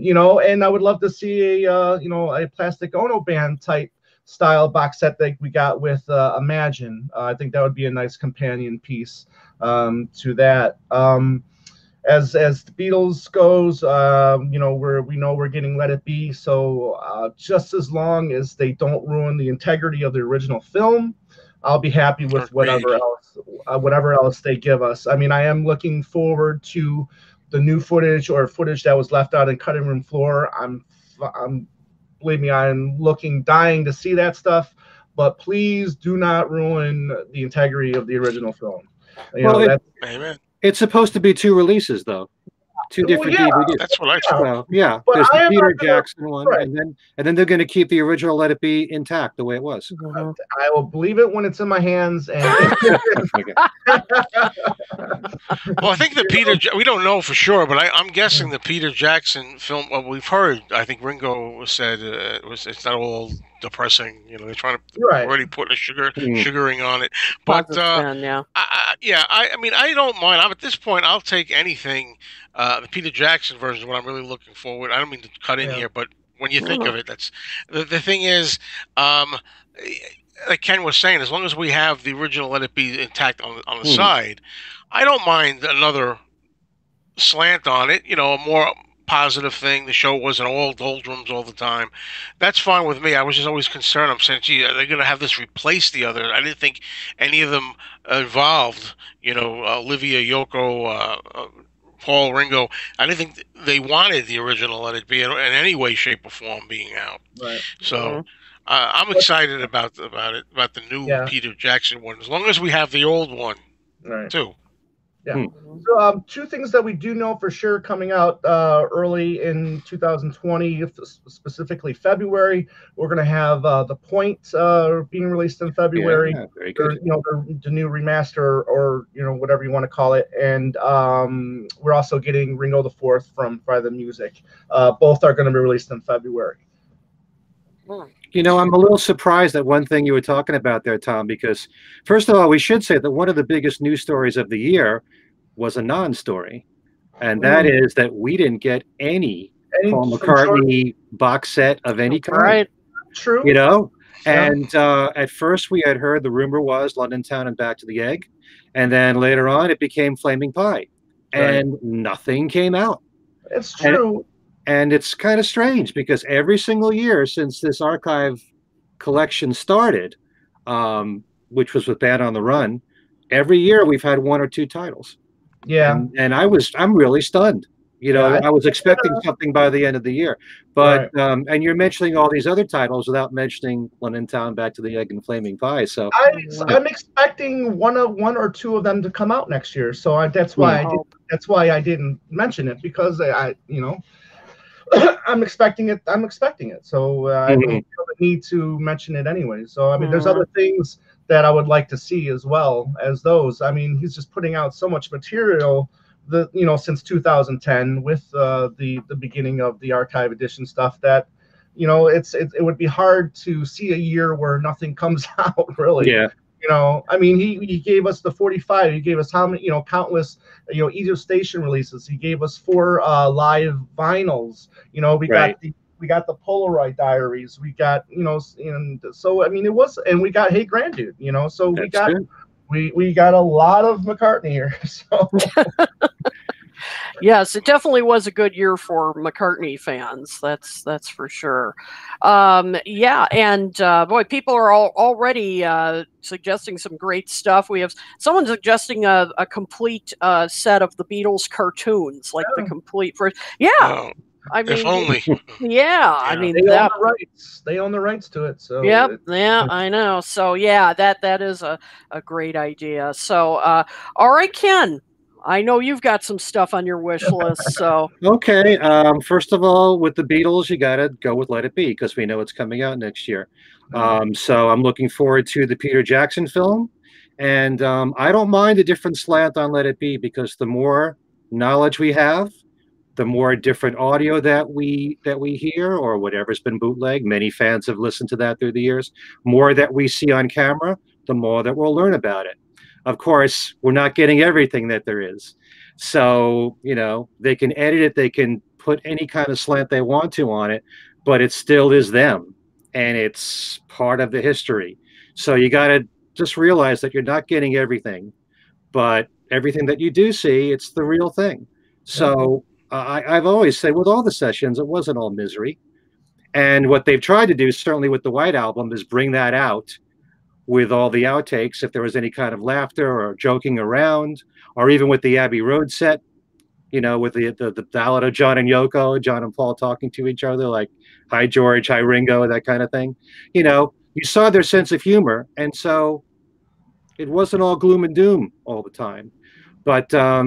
you know, and I would love to see you know, a Plastic Ono Band type style box set that we got with Imagine. I think that would be a nice companion piece to that. As the Beatles goes, you know, we're getting Let It Be. So just as long as they don't ruin the integrity of the original film, I'll be happy with whatever else they give us. I mean, I am looking forward to the new footage or footage that was left out in cutting room floor. Believe me, I'm dying to see that stuff. But please do not ruin the integrity of the original film. You know, amen. It's supposed to be 2 releases, though. 2 different DVDs. That's what I thought. Well, yeah, but there's the Peter Jackson one, right. and then they're going to keep the original Let It Be intact the way it was. Mm-hmm. I will believe it when it's in my hands. And well, I think the we don't know for sure, but I'm guessing the Peter Jackson film. Well, we've heard. I think Ringo said it's not all depressing. You know, they're trying to already put a sugaring on it. But I mean, I don't mind. I'm at this point, I'll take anything. The Peter Jackson version is what I'm really looking forward. I don't mean to cut in here, but when you think of it, that's the thing is, like Ken was saying, as long as we have the original Let It Be intact on the side, I don't mind another slant on it. You know, a more positive thing. The show wasn't all doldrums all the time. That's fine with me. I was just always concerned. I'm saying, gee, are they going to have this replace the other? I didn't think any of them involved, you know, Olivia, Yoko, Paul, Ringo. I didn't think they wanted the original Let It Be in any way, shape, or form being out. Right. So I'm excited about the new Peter Jackson one, as long as we have the old one too. Yeah. So two things that we do know for sure coming out early in 2020, specifically February, we're going to have The Point being released in February. Yeah, very good. Or, you know, the new remaster or, you know, whatever you want to call it. And we're also getting Ringo IV from Fry the Music. Both are going to be released in February. You know, I'm a little surprised at one thing you were talking about there, Tom, because first of all, we should say that one of the biggest news stories of the year was a non-story, and that is that we didn't get any Paul McCartney box set of any kind. Right. True. You know, and at first we had heard the rumor was London Town and Back to the Egg, and then later on it became Flaming Pie, and nothing came out. It's true. And it's kind of strange because every single year since this archive collection started, which was with Band on the Run, every year we've had one or two titles. Yeah. And I'm really stunned. You know, I was expecting something by the end of the year. But and you're mentioning all these other titles without mentioning London Town, Back to the Egg, and Flaming Pie. So I'm expecting one or two of them to come out next year. So that's why I didn't mention it, because I you know. I'm expecting it. So I don't need to mention it anyway. So I mean, there's other things that I would like to see as well as those. I mean, he's just putting out so much material that, you know, since 2010 with the beginning of the archive edition stuff that, you know, it would be hard to see a year where nothing comes out really. Yeah. You know, I mean, he gave us the 45. He gave us how many, you know, countless, you know, Egypt Station releases. He gave us 4 live vinyls. You know, we got the Polaroid Diaries. We got, you know, and so I mean, and we got Hey Granddude. You know, so we got a lot of McCartney here. So yes, it definitely was a good year for McCartney fans. That's for sure. Yeah, and boy, people are already suggesting some great stuff. We have someone suggesting a complete set of the Beatles cartoons, like the complete first. Yeah, wow. I mean, if only. Yeah, yeah, I mean, they own the rights to it. So yeah, I know. So yeah, that is a great idea. So all right, Ken. I know you've got some stuff on your wish list, so. Okay, first of all, with the Beatles, you got to go with Let It Be, because we know it's coming out next year. So I'm looking forward to the Peter Jackson film, and I don't mind a different slant on Let It Be, because the more knowledge we have, the more different audio that we hear, or whatever's been bootleg, many fans have listened to that through the years, more that we see on camera, the more that we'll learn about it. Of course, we're not getting everything that there is. So, you know, they can edit it. They can put any kind of slant they want to on it, but it still is them. And it's part of the history. So you got to just realize that you're not getting everything, but everything that you do see, it's the real thing. So I've always said with all the sessions, it wasn't all misery. And what they've tried to do, certainly with the White Album, is bring that out with all the outtakes, if there was any kind of laughter or joking around, or even with the Abbey Road set, you know, with the ballad of John and Yoko, John and Paul talking to each other, like, hi, George, hi, Ringo, that kind of thing. You know, you saw their sense of humor, and so it wasn't all gloom and doom all the time. But the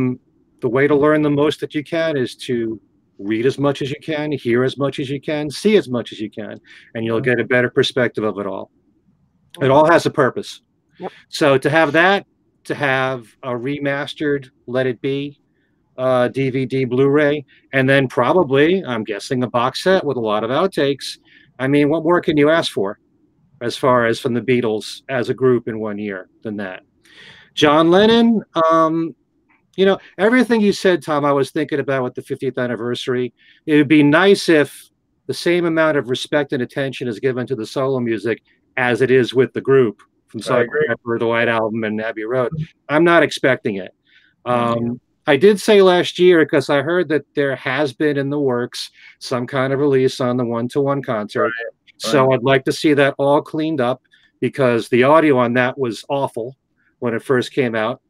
way to learn the most that you can is to read as much as you can, hear as much as you can, see as much as you can, and you'll get a better perspective of it all. It all has a purpose. Yep. So to have that, to have a remastered Let It Be DVD, Blu-ray, and then probably, I'm guessing, a box set with a lot of outtakes. I mean, what more can you ask for as far as from the Beatles as a group in one year than that? John Lennon, you know, everything you said, Tom, I was thinking about with the 50th anniversary. It would be nice if the same amount of respect and attention is given to the solo music as it is with the group from Sgt. Pepper, the White Album, and Abbey Road. I'm not expecting it. I did say last year, because I heard that there has been in the works some kind of release on the one-to-one concert. Right. So I'd like to see that all cleaned up, because the audio on that was awful when it first came out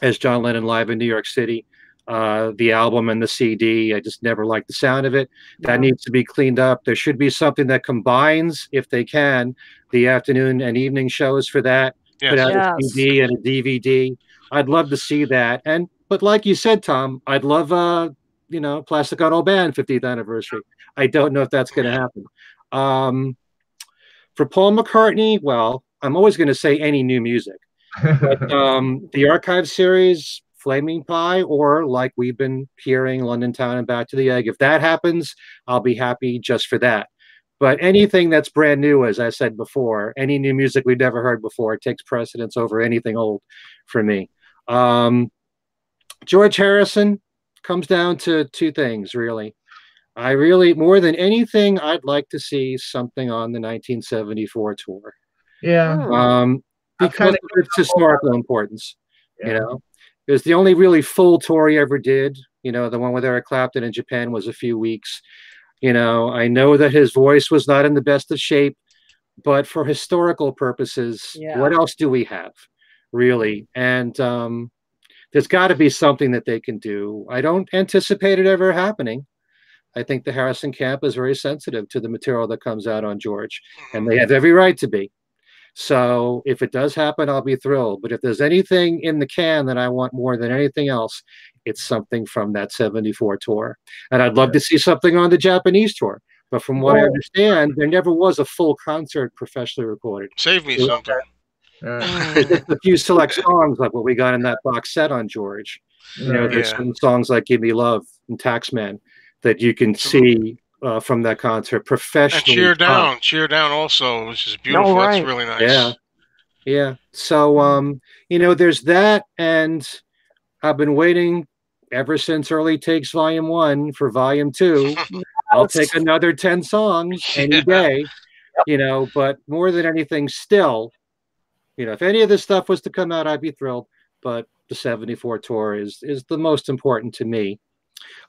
as John Lennon Live in New York City. The album and the CD, I just never liked the sound of it. That needs to be cleaned up. There should be something that combines, if they can, the afternoon and evening shows for that. Put out a CD and a DVD. I'd love to see that. And but like you said, Tom, I'd love you know, Plastic Ono Band 50th anniversary. I don't know if that's going to happen. For Paul McCartney, well, I'm always going to say any new music. But, the archive series, Flaming Pie, or like we've been hearing, London Town and Back to the Egg. If that happens, I'll be happy just for that. But anything that's brand new, as I said before, any new music we've never heard before takes precedence over anything old for me. George Harrison comes down to two things, really. I really, more than anything, I'd like to see something on the 1974 tour. Yeah. Because of its historical importance, yeah. You know. It was the only really full tour he ever did. You know, the one with Eric Clapton in Japan was a few weeks. You know, I know that his voice was not in the best of shape, but for historical purposes, yeah. What else do we have, really? And there's got to be something that they can do. I don't anticipate it ever happening. I think the Harrison camp is very sensitive to the material that comes out on George, and they have every right to be. So if it does happen, I'll be thrilled. But if there's anything in the can that I want more than anything else, it's something from that 74 tour. And I'd love to see something on the Japanese tour. But from what I understand, there never was a full concert professionally recorded. Save me something. Just a few select songs like what we got in that box set on George. You know, there's some songs like Give Me Love and Taxman that you can see from that concert professionally. And Cheer Down. Cheer Down also, which is beautiful. No, right. It's really nice. Yeah. Yeah. So, you know, there's that, and I've been waiting ever since Early Takes Volume 1 for Volume 2. I'll take another 10 songs any day, you know, but more than anything still, you know, if any of this stuff was to come out, I'd be thrilled, but the 74 tour is the most important to me.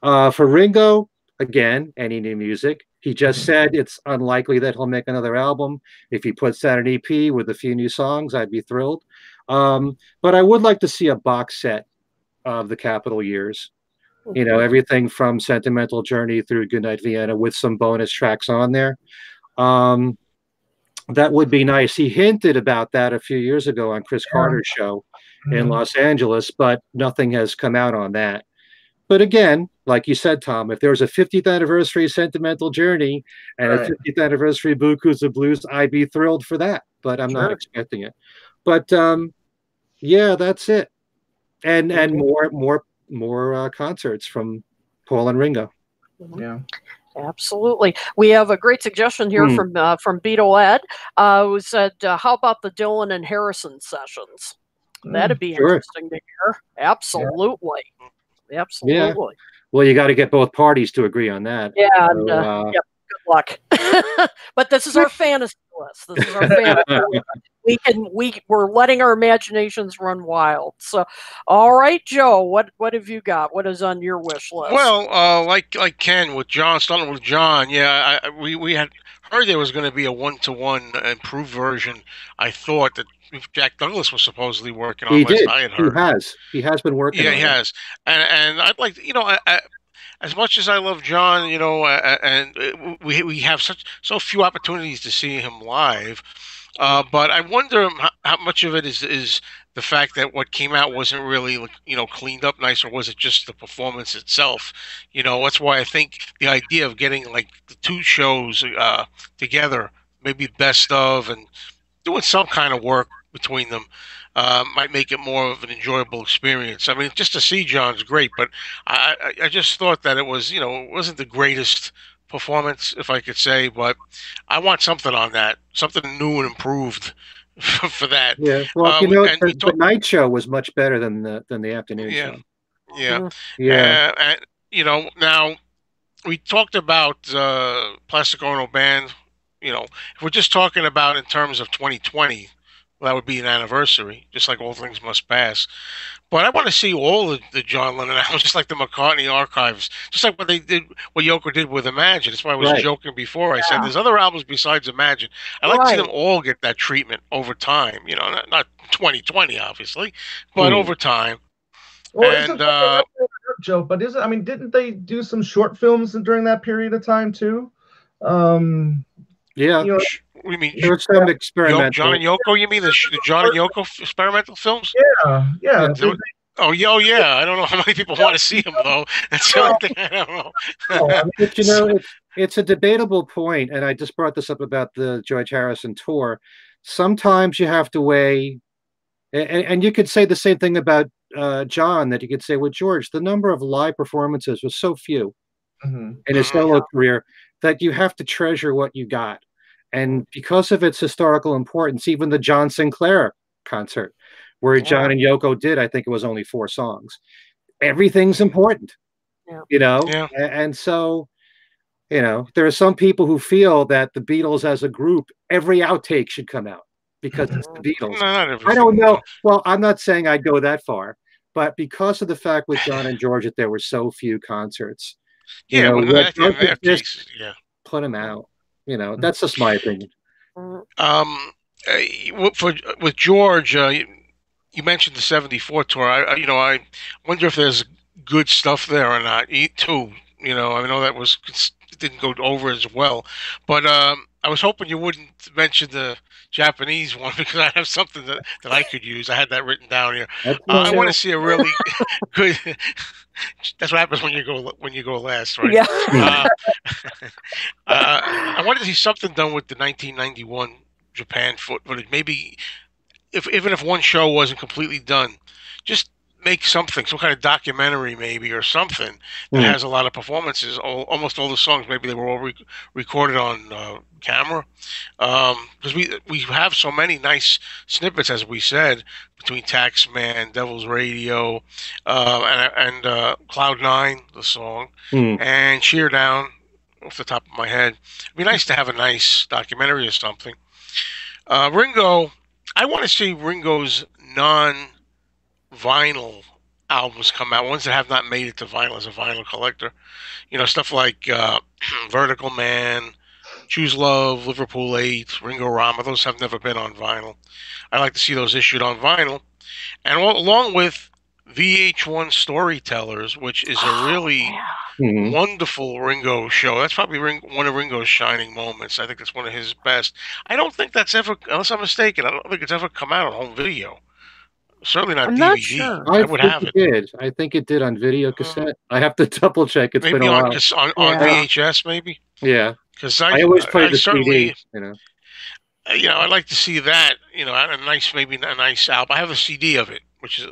For Ringo, again, any new music. He just said it's unlikely that he'll make another album. If he puts out an EP with a few new songs, I'd be thrilled. But I would like to see a box set of the Capitol years. You know, everything from Sentimental Journey through Goodnight Vienna with some bonus tracks on there. That would be nice. He hinted about that a few years ago on Chris Carter's show in Los Angeles, but nothing has come out on that. But again, like you said, Tom, if there was a 50th anniversary Sentimental Journey and a 50th anniversary Bukus of Blues, I'd be thrilled for that, but I'm not expecting it. But yeah, that's it. And more concerts from Paul and Ringo. Yeah. Absolutely. We have a great suggestion here from Beto Ed, who said, how about the Dylan and Harrison sessions? That'd be interesting to hear. Absolutely. Yeah. Absolutely. Yeah. Well, you got to get both parties to agree on that. Yeah. So, and, yep. Good luck. But this is our fantasy list. This is our fantasy list. We're letting our imaginations run wild. So, all right, Joe, what have you got? What is on your wish list? Well, like Ken with John, starting with John. Yeah, we had heard there was going to be a 1-to-1 improved version. I thought that Jack Douglas was supposedly working on. He has been working. Yeah, on has. And I'd like to, you know, as much as I love John, you know, and we have so few opportunities to see him live, but I wonder how much of it is the fact that what came out wasn't really, you know, cleaned up nice, or was it just the performance itself? You know, that's why I think the idea of getting like the two shows together, maybe best of, and doing some kind of work between them might make it more of an enjoyable experience. I mean, just to see John's great, but I just thought that it was, you know, it wasn't the greatest performance, if I could say, but I want something on that, something new and improved for that. Yeah, well, you know, the night show was much better than the afternoon show. Yeah, yeah. And, you know, now we talked about Plastic Ono Band. You know, if we're just talking about in terms of 2020. Well, that would be an anniversary, just like All Things Must Pass. But I want to see all the John Lennon albums, just like the McCartney archives, just like what they did, what Yoko did with Imagine. That's why I was joking before. I said there's other albums besides Imagine. I'd like to see them all get that treatment over time. You know, not 2020, obviously, but over time. Well, and Joe, but isn't, I mean, didn't they do some short films during that period of time too? Yeah. You know, What do you mean? There's some experimental. John and Yoko, you mean the John and Yoko experimental films? Yeah, yeah. Oh, yo, yeah. I don't know how many people want to see them, though. That's the only thing I don't know. But, you know, it's a debatable point, and I just brought this up about the George Harrison tour. Sometimes you have to weigh, and you could say the same thing about John that you could say with George. The number of live performances was so few in his solo career that you have to treasure what you got. And because of its historical importance, even the John Sinclair concert, where John and Yoko did, I think it was only 4 songs. Everything's important, you know? Yeah. And so, you know, there are some people who feel that the Beatles as a group, every outtake should come out because it's the Beatles. I don't know. Well, I'm not saying I'd go that far, but because of the fact with John and George that there were so few concerts, you know, put them out. You know, that's just my opinion. With George, you mentioned the '74 tour. You know, I wonder if there's good stuff there or not. You know, I know that didn't go over as well, but I was hoping you wouldn't mention the Japanese one because I have something that I could use. I had that written down here. I want to see a really good. That's what happens when you go last, right? Yeah. I wanted to see something done with the 1991 Japan footage. Maybe even if one show wasn't completely done, just make something, some kind of documentary maybe or something that has a lot of performances. Almost all the songs, maybe they were all recorded on camera. Because we have so many nice snippets, as we said, between Taxman, Devil's Radio, and Cloud Nine, the song, and Cheer Down, off the top of my head. It'd be nice to have a nice documentary or something. Ringo, I want to see Ringo's non-vinyl albums come out, ones that have not made it to vinyl as a vinyl collector. You know, stuff like Vertical Man, Choose Love, Liverpool 8, Ringo Rama, those have never been on vinyl. I like to see those issued on vinyl. And along with VH1 Storytellers, which is a really wonderful Ringo show. That's probably one of Ringo's shining moments. I think that's one of his best. I don't think that's ever, unless I'm mistaken, I don't think it's ever come out on home video. Certainly not DVD. Not sure. I would have it. I think it did on video cassette. I have to double check. It's maybe been a while. On VHS, maybe. Yeah, because I always played the CD. You know, I'd like to see that. You know, maybe a nice album. I have a CD of it, which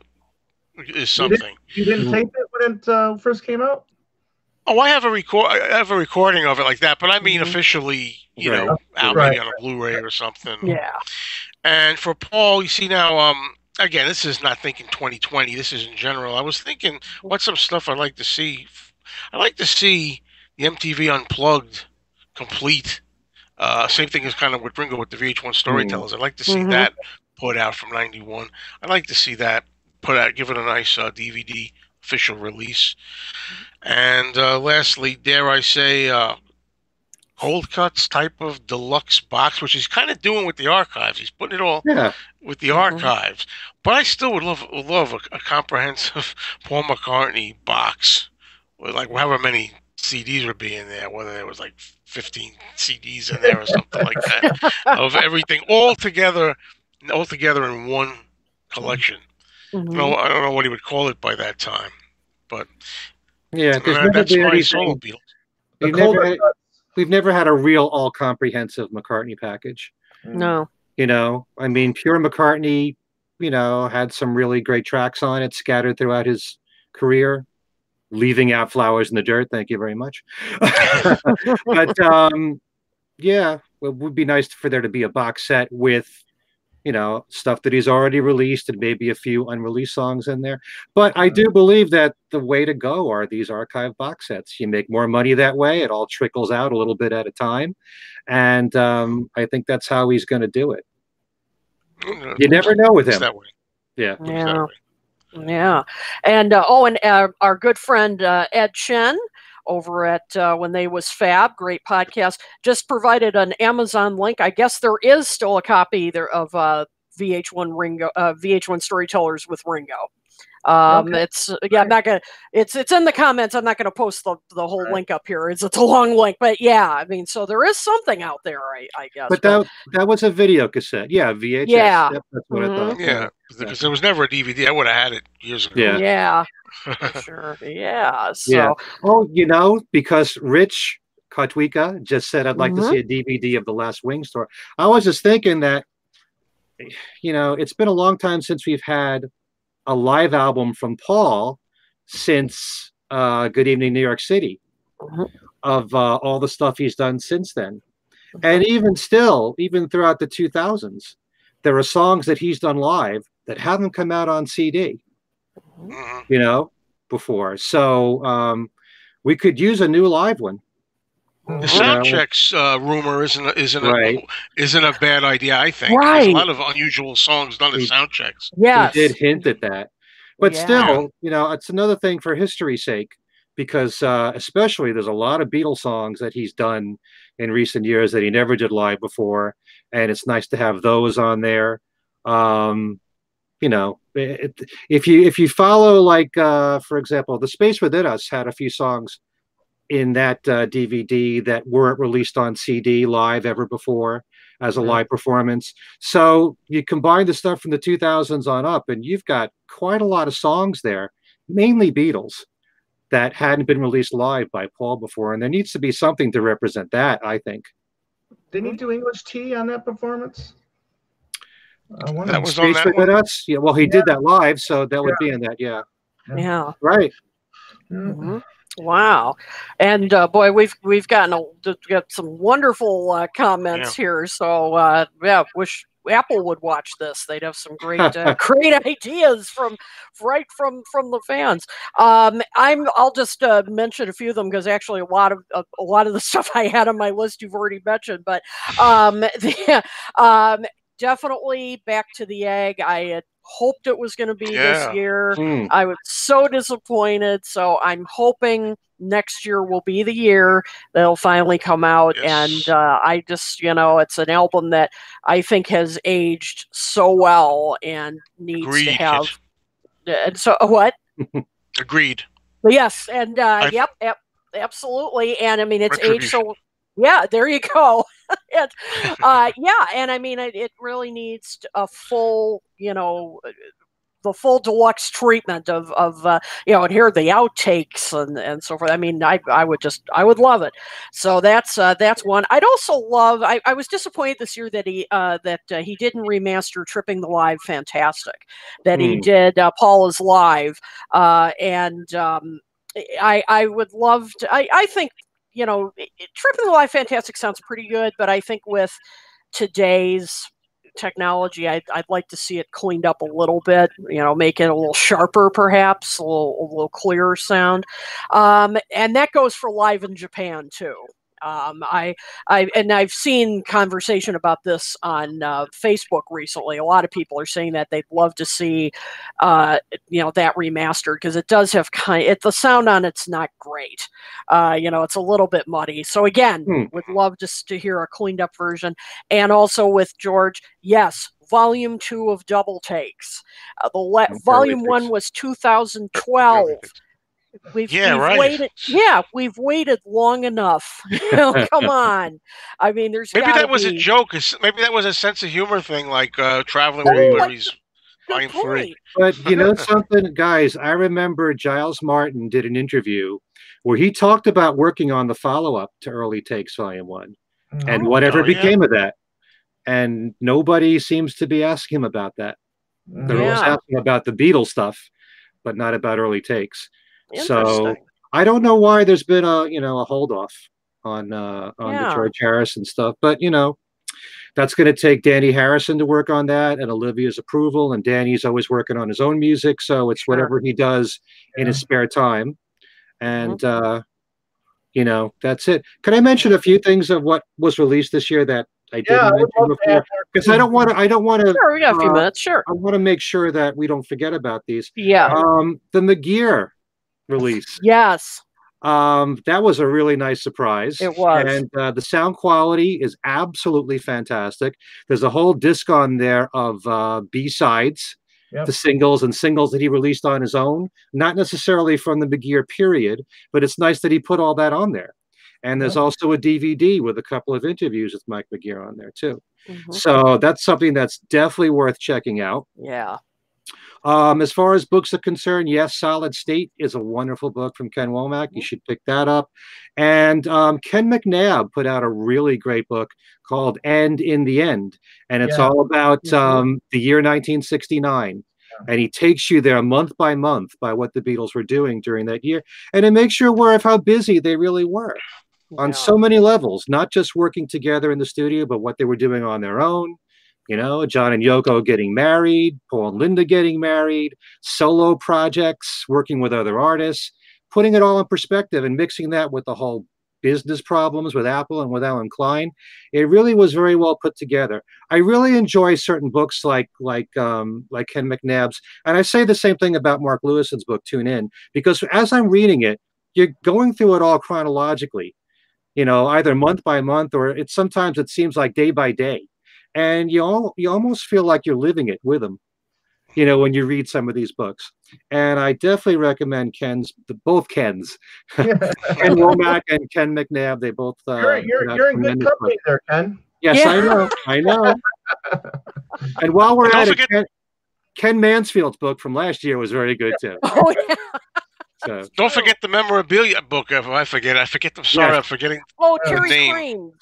is something. You didn't tape it when it first came out. Oh, I have a recording of it like that, but I mean officially, you know, maybe on a Blu-ray or something. Yeah. And for Paul, you see now. Again, this is not thinking 2020. This is in general. I was thinking, what's some stuff I'd like to see? I'd like to see the MTV Unplugged complete. Same thing as kind of with Ringo with the VH1 Storytellers. I'd like to see that put out from '91. I'd like to see that put out, give it a nice DVD official release. And lastly, dare I say, cold cuts type of deluxe box, which he's kind of doing with the archives. He's putting it all with the archives. But I still would love a comprehensive Paul McCartney box with like however many CDs would be in there, whether there was like 15 CDs in there or something like that, of everything all together in one collection. No, I don't know what he would call it by that time, but yeah, that's my solo Beatles. We've never had a real all-comprehensive McCartney package. No. You know, I mean, pure McCartney, you know, had some really great tracks on it scattered throughout his career, leaving out Flowers in the Dirt. Thank you very much. But, yeah, it would be nice for there to be a box set with, you know, stuff that he's already released and maybe a few unreleased songs in there. But I do believe that the way to go are these archive box sets. You make more money that way. It all trickles out a little bit at a time. And I think that's how he's going to do it. You never know with him. That way. Yeah. Yeah. Yeah. And, our good friend Ed Chen over at When They Was Fab, great podcast, just provided an Amazon link. I guess there is still a copy there of VH1 Storytellers with Ringo Okay. It's in the comments. I'm not going to post the whole link up here. It's a long link, but yeah, I mean, so there is something out there, I guess. But that was a video cassette. Yeah. VHS. Yeah. Yep, that's what I thought. Yeah. Because there was never a DVD. I would have had it years ago. Yeah. Yeah. For sure. Yeah. So, yeah. Oh, you know, because Rich Kotwika just said, I'd like to see a DVD of The Last Wing Store. I was just thinking that, you know, it's been a long time since we've had a live album from Paul since Good Evening New York City, of all the stuff he's done since then. And even still, even throughout the 2000s, there are songs that he's done live that haven't come out on CD, you know, before. So we could use a new live one. The soundcheck's rumor isn't a bad idea, I think. Right. There's a lot of unusual songs done at soundchecks. Yeah, he did hint at that, but still, you know, it's another thing for history's sake, because especially there's a lot of Beatles songs that he's done in recent years that he never did live before, and it's nice to have those on there. You know, if you follow, like for example, The Space Within Us had a few songs in that DVD that weren't released on CD live ever before as a live performance. So you combine the stuff from the 2000s on up, and you've got quite a lot of songs there, mainly Beatles, that hadn't been released live by Paul before. And there needs to be something to represent that, I think. Didn't he do English Tea on that performance? I wonder that was on that. Yeah, well, he did that live, so that would be in that, yeah. Right. Mm-hmm. Wow, and boy, we've got some wonderful comments here. So yeah, wish Apple would watch this. They'd have some great great ideas from the fans. I'll just mention a few of them, because actually a lot of the stuff I had on my list you've already mentioned, but definitely Back to the Egg. I had hoped it was going to be this year. I was so disappointed. So I'm hoping next year will be the year that'll finally come out. Yes. And I just, you know, it's an album that I think has aged so well and needs to have. And so what? Agreed. Yes. And yep, absolutely. And I mean, it's aged so. Yeah, there you go. And I mean, it really needs a full, you know, the full deluxe treatment of you know, and here are the outtakes and so forth. I mean, I would love it. So that's one. I'd also love. I was disappointed this year that he didn't remaster Tripping the Live Fantastic, that he did Paul is Live, and I would love to. I think. You know, Tripping the Live Fantastic sounds pretty good, but I think with today's technology, I'd like to see it cleaned up a little bit, you know, make it a little sharper, perhaps, a little clearer sound. And that goes for Live in Japan, too. I've seen conversation about this on Facebook recently. A lot of people are saying that they'd love to see, you know, that remastered, because it does have the sound on it's not great. You know, it's a little bit muddy. So again, would love just to hear a cleaned up version. And also with George, yes, Volume 2 of Double Takes. Volume 1 was 2012. We've waited long enough. Come on. I mean, there's maybe that was a joke. Maybe that was a sense of humor thing, like Traveling Wilburys. But you know something, guys? I remember Giles Martin did an interview where he talked about working on the follow-up to Early Takes Volume 1 and whatever became of that. And nobody seems to be asking him about that. They're always asking about the Beatles stuff, but not about Early Takes. So I don't know why there's been a hold off on the George Harrison stuff, but you know, that's going to take Danny Harrison to work on that and Olivia's approval, and Danny's always working on his own music, so it's whatever he does in his spare time, and you know, that's it. Can I mention a few things of what was released this year that I didn't mention before? Because I don't want to. Sure, we got a few minutes. Sure, I want to make sure that we don't forget about these. Yeah, the McGear release. Yes. That was a really nice surprise. It was. And the sound quality is absolutely fantastic. There's a whole disc on there of B-sides Yep. The singles and singles that he released on his own, not necessarily from the McGear period, but it's nice that he put all that on there. And there's also a DVD with a couple of interviews with Mike McGear on there too. Mm-hmm. So that's something that's definitely worth checking out. Yeah. As far as books are concerned, yes, Solid State is a wonderful book from Ken Womack. You should pick that up. And Ken McNabb put out a really great book called And in the End. And it's all about the year 1969. And he takes you there month by month by what the Beatles were doing during that year. And it makes you aware of how busy they really were on so many levels, not just working together in the studio, but what they were doing on their own. You know, John and Yoko getting married, Paul and Linda getting married, solo projects, working with other artists, putting it all in perspective and mixing that with the whole business problems with Apple and with Alan Klein. It really was very well put together. I really enjoy certain books like Ken McNabb's. And I say the same thing about Mark Lewisohn's book, Tune In, because as I'm reading it, you're going through it all chronologically, you know, either month by month or it's sometimes it seems like day by day. And you almost feel like you're living it with them, you know, when you read some of these books. And I definitely recommend Ken's, both Ken's, Ken Womack and Ken McNabb. They both. You're in good company there, Ken. Yes, yeah. I know. And while we're at it, Ken Mansfield's book from last year was very good too. Oh yeah. So. Don't forget the memorabilia book. I forget. I'm sorry, I'm forgetting. Oh,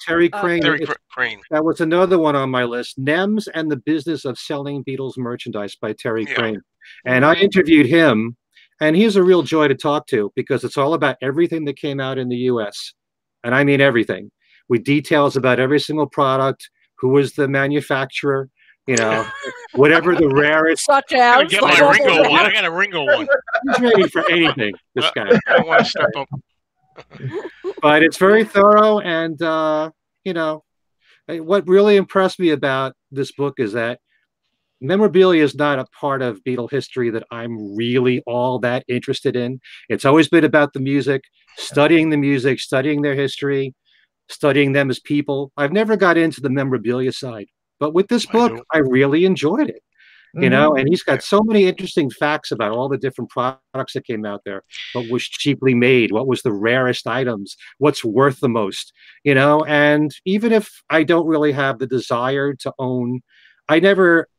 Terry Crane. That was another one on my list. NEMS and the Business of Selling Beatles Merchandise by Terry Crane. And I interviewed him, and he's a real joy to talk to because it's all about everything that came out in the U.S. And I mean everything, with details about every single product, who was the manufacturer. You know, whatever the rarest. Such as. I got a Ringo one. He's ready for anything, this guy. I want to step up. But it's very thorough. And, you know, what really impressed me about this book is that memorabilia is not a part of Beatle history that I'm really all that interested in. It's always been about the music, studying the music, studying their history, studying them as people. I've never got into the memorabilia side. But with this book, I really enjoyed it, you know, and he's got so many interesting facts about all the different products that came out there, what was cheaply made, what was the rarest items, what's worth the most, you know, and even if I don't really have the desire to own, I never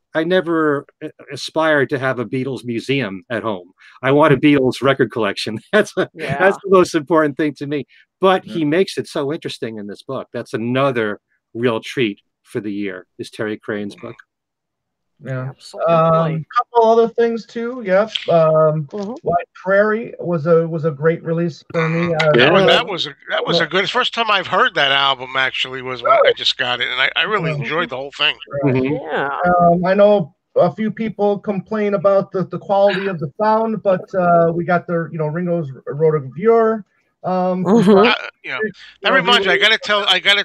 aspired to have a Beatles museum at home. I want a Beatles record collection. That's the most important thing to me. But he makes it so interesting in this book. That's another real treat for the year is Terry Crane's book. Yeah, absolutely. A couple other things too. Yep. White Prairie was a great release for me. That was a good first time I've heard that album. Actually, was when I just got it, and I really enjoyed the whole thing. Yeah. I know a few people complain about the quality of the sound, but we got the Ringo's Road of Viewer. That reminds me. I gotta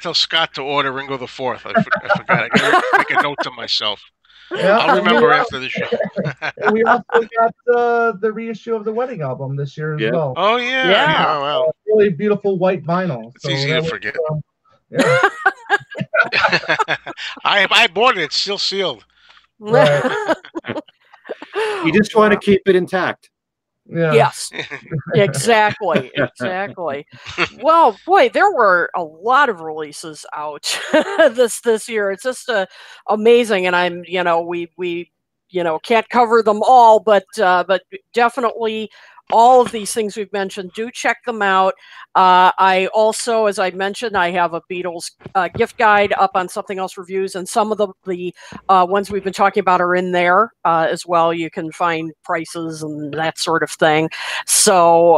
tell Scott to order Ringo the Fourth. I forgot. I gotta make a note to myself. Yeah, I'll remember after the show. We also got the reissue of the Wedding album this year as well. Oh yeah. Yeah. Oh, wow. Really beautiful white vinyl. It's easy to forget. I bought it. It's still sealed. Right. You just want to keep it intact. Yeah. Yes, exactly. Well, boy, there were a lot of releases out this year. It's just amazing, and I'm, we can't cover them all, but definitely all of these things we've mentioned. Do check them out. I also, as I mentioned, I have a Beatles gift guide up on Something Else Reviews, and some of the ones we've been talking about are in there as well. You can find prices and that sort of thing. So,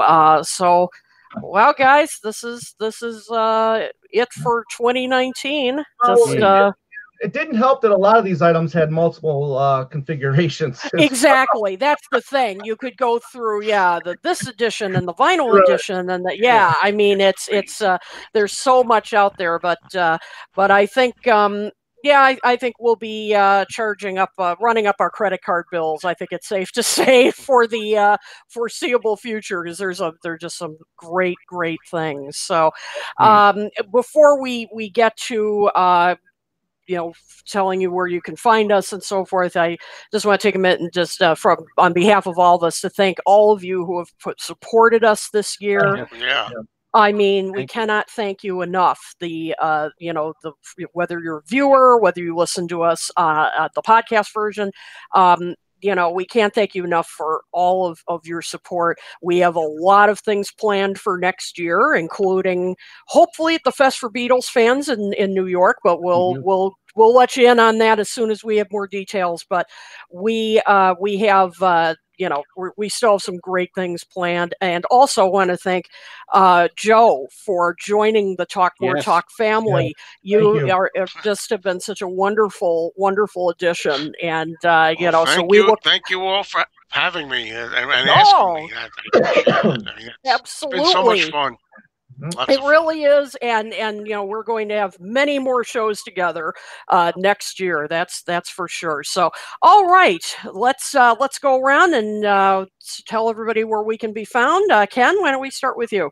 well, guys, this is it for 2019. It didn't help that a lot of these items had multiple configurations. Exactly. That's the thing. You could go through, this edition and the vinyl edition. And I mean, it's there's so much out there, but I think, I think we'll be running up our credit card bills. I think it's safe to say for the foreseeable future, because there are just some great things. So before we get to you know, telling you where you can find us and so forth. I just want to take a minute and just from on behalf of all of us to thank all of you who have supported us this year. Yeah. I mean, we cannot thank you enough. The, you know, the whether you're a viewer, whether you listen to us at the podcast version, you know, we can't thank you enough for all of your support. We have a lot of things planned for next year, including hopefully at the Fest for Beatles fans in New York, but we'll let you in on that as soon as we have more details. But we have, you know, we still have some great things planned. And also want to thank Joe for joining the Talk More Talk family. Yeah. You are just have been such a wonderful, wonderful addition. And, you know, so we look. Thank you all for having me and asking me. Absolutely. It's been so much fun. It really is, and you know, we're going to have many more shows together next year. That's for sure. So, all right, let's go around and tell everybody where we can be found. Ken, why don't we start with you?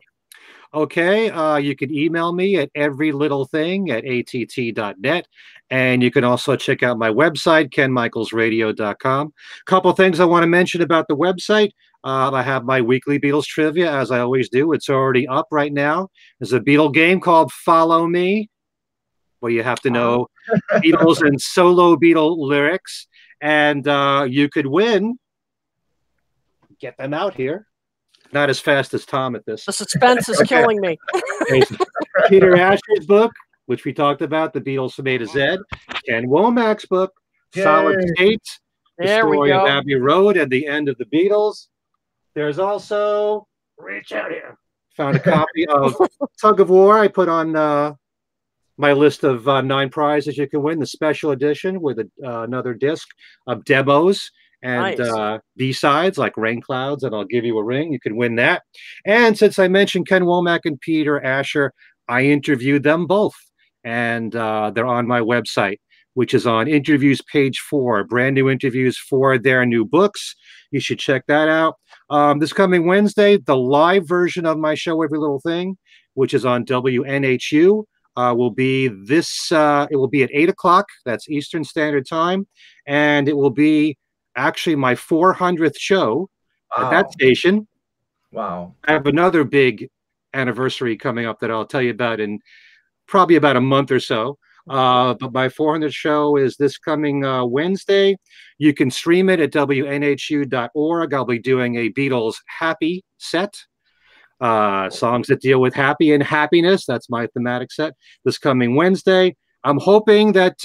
Okay, you can email me at everylittlething@att.net. And you can also check out my website, kenmichaelsradio.com. A couple things I want to mention about the website. I have my weekly Beatles trivia, as I always do. It's already up right now. There's a Beatle game called Follow Me, where you have to know Beatles and solo Beatle lyrics. And you could win. Get them out here. Not as fast as Tom at this. The suspense is killing me. Peter Asher's book, which we talked about, The Beatles from A to Z. Ken Womack's book, Solid States, The Story of Abbey Road and the End of the Beatles. There's also, reach out here, found a copy of Tug of War. I put on my list of 9 prizes you can win, the special edition with another disc of demos. And B-sides like Rain Clouds, and I'll Give You a Ring. You can win that. And since I mentioned Ken Womack and Peter Asher, I interviewed them both. And they're on my website, which is on interviews page 4, brand new interviews for their new books. You should check that out. This coming Wednesday, the live version of my show, Every Little Thing, which is on WNHU. Will be this. It will be at 8 o'clock. That's Eastern Standard Time. And it will be actually my 400th show at that station. Wow. I have another big anniversary coming up that I'll tell you about in probably about a month or so. But my 400th show is this coming Wednesday. You can stream it at WNHU.org. I'll be doing a Beatles Happy set, songs that deal with happy and happiness. That's my thematic set this coming Wednesday. I'm hoping that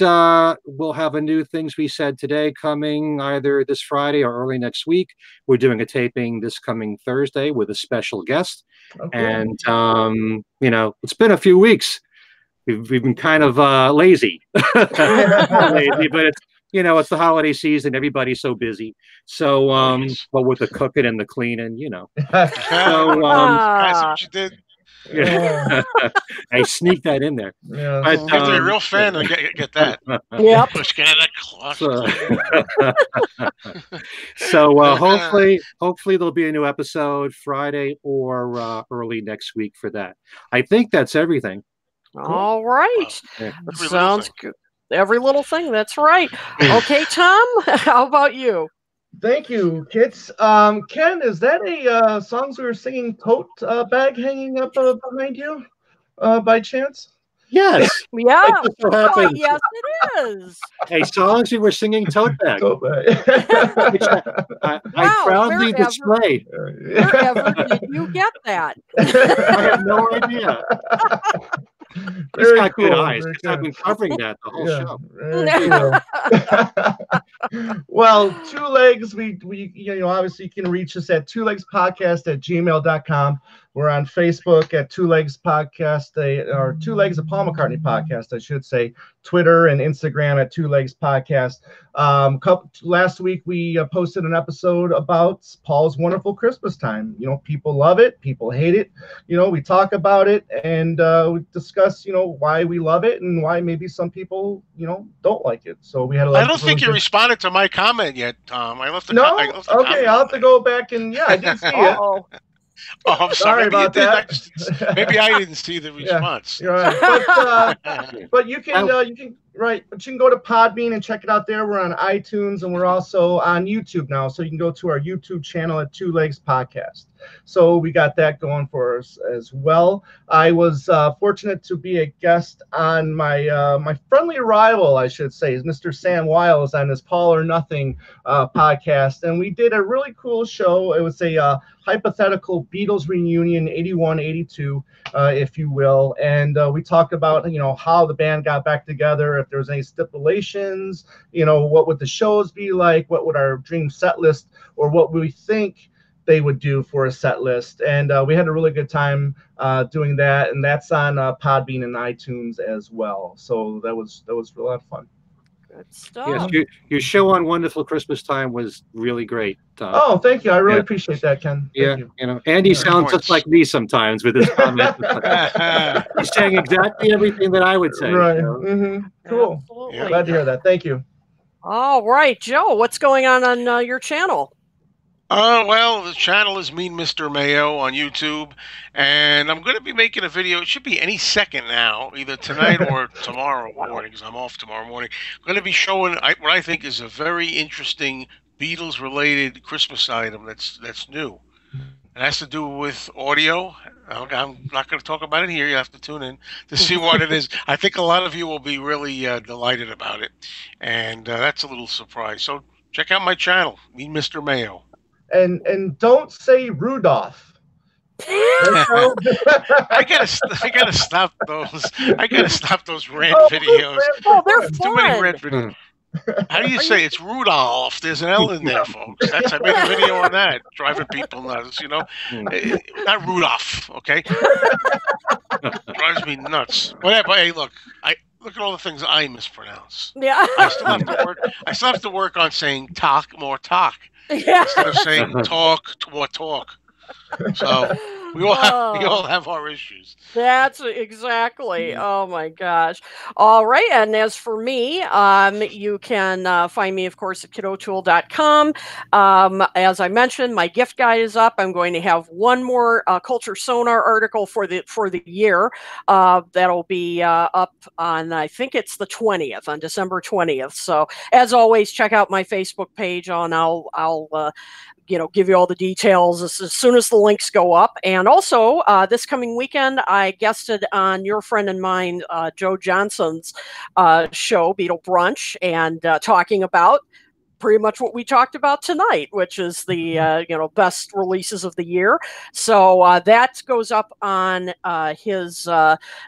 we'll have a new Things We Said Today coming either this Friday or early next week. We're doing a taping this coming Thursday with a special guest. Okay. And, you know, it's been a few weeks. We've been kind of lazy. But it's, you know, it's the holiday season. Everybody's so busy. So, but with the cooking and the cleaning, you know. So, that's what you did. Yeah. I sneak that in there. Yeah. But, if they're a real fan, they get that. Yep. So hopefully there'll be a new episode Friday or early next week for that. I think that's everything. Cool. All right. Yeah. Sounds good. Every little thing. That's right. Okay, Tom. How about you? Thank you, kids. Ken, is that a songs we were singing tote bag hanging up behind you by chance? Yes. Yeah. Oh, yes, it is. Hey, songs we were singing tote bag. Tote bag. I proudly display. Wherever did you get that? I have no idea. It's got good eyes because I've been covering that the whole show. Well, Two Legs, we you know, obviously you can reach us at twolegspodcast@gmail.com. We're on Facebook at Two Legs Podcast, or Two Legs of Paul McCartney Podcast, I should say. Twitter and Instagram at Two Legs Podcast. Last week we posted an episode about Paul's Wonderful Christmas Time. You know, people love it, people hate it. You know, we talk about it and we discuss, you know, why we love it and why maybe some people, you know, don't like it. So we had a lot. I don't think you responded to my comment yet, Tom. I left. No. Okay, I'll have to go back and I didn't see it. Oh, I'm sorry about that. Maybe I didn't see the response. Right. But you can Right, but you can go to Podbean and check it out there. We're on iTunes, and we're also on YouTube now, so you can go to our YouTube channel at Two Legs Podcast. So we got that going for us as well. I was fortunate to be a guest on my my friendly rival, I should say, is Mr. Sam Wiles on his Paul or Nothing podcast, and we did a really cool show. It was a hypothetical Beatles reunion, 81, 82, if you will, and we talked about, you know, how the band got back together, if there was any stipulations, you know, what would the shows be like, what would our dream set list, or what we think they would do for a set list, and we had a really good time doing that, and that's on Podbean and iTunes as well, so that was a lot of fun. Good stuff. Yes, your show on Wonderful Christmas Time was really great. Oh, thank you. I really appreciate that, Ken. Thank you. You know, Andy sounds just like me sometimes with his comments. He's saying exactly everything that I would say. Right. You know? Mm-hmm. Cool. Absolutely. Glad to hear that. Thank you. All right, Joe, what's going on your channel? Well, the channel is Mean Mr. Mayo on YouTube, and I'm going to be making a video. It should be any second now, either tonight or tomorrow morning, because I'm off tomorrow morning. I'm going to be showing what I think is a very interesting Beatles-related Christmas item that's new. It has to do with audio. I'm not going to talk about it here. You have to tune in to see what it is. I think a lot of you will be really delighted about it, and that's a little surprise. So check out my channel, Mean Mr. Mayo. And don't say Rudolph. I gotta stop those. I gotta stop those rant videos. Oh, they're fun. Too many rant videos. How do you say it's Rudolph? There's an L in there, folks. That's I made a video on that, driving people nuts. You know, not Rudolph. Okay, drives me nuts. Whatever. Hey, look, Look at all the things I mispronounce. Yeah. I still have to work on saying talk, more talk. Yeah. Instead of saying talk, more talk. So we all have our issues. That's exactly. Oh my gosh. All right. And as for me, you can find me, of course, at KidO'Toole.com. As I mentioned, my gift guide is up. I'm going to have one more Culture Sonar article for the year. That'll be up on, I think it's the 20th, on December 20th. So as always, check out my Facebook page, and I'll you know, give you all the details as soon as the links go up. And also, this coming weekend, I guested on your friend and mine, Joe Johnson's show, Beatle Brunch, and talking about pretty much what we talked about tonight, which is the, you know, best releases of the year. So that goes up on his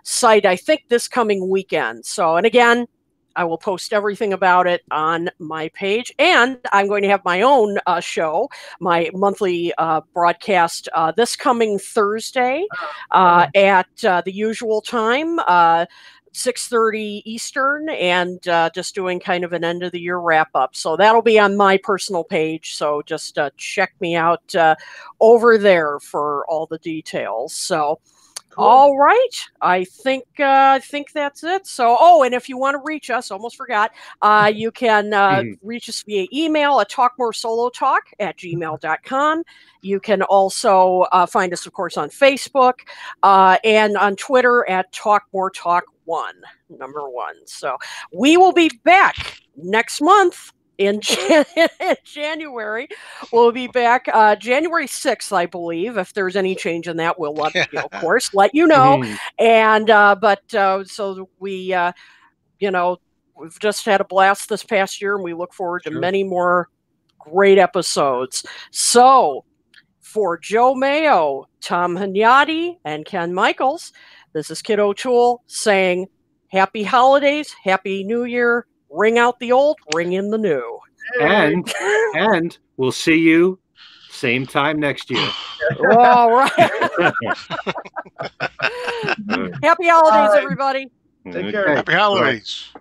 site, I think, this coming weekend. So, and again, I will post everything about it on my page, and I'm going to have my own show, my monthly broadcast this coming Thursday at the usual time, 6:30 Eastern, and just doing kind of an end of the year wrap up. So that'll be on my personal page. So just check me out over there for all the details. So. Cool. All right. I think that's it. So, oh, and if you want to reach us, almost forgot, you can reach us via email at talkmoresolotalk@gmail.com. You can also find us, of course, on Facebook and on Twitter at talkmoretalk1, number one. So we will be back next month. In January, we'll be back January 6th, I believe. If there's any change in that, we'll let you, of course, let you know. And so we, you know, we've just had a blast this past year, and we look forward to many more great episodes. So for Joe Mayo, Tom Hunyadi, and Ken Michaels, this is Kid O'Toole saying happy holidays, happy new year. Ring out the old, ring in the new. And we'll see you same time next year. All right. Happy holidays, everybody. Take care. Happy holidays.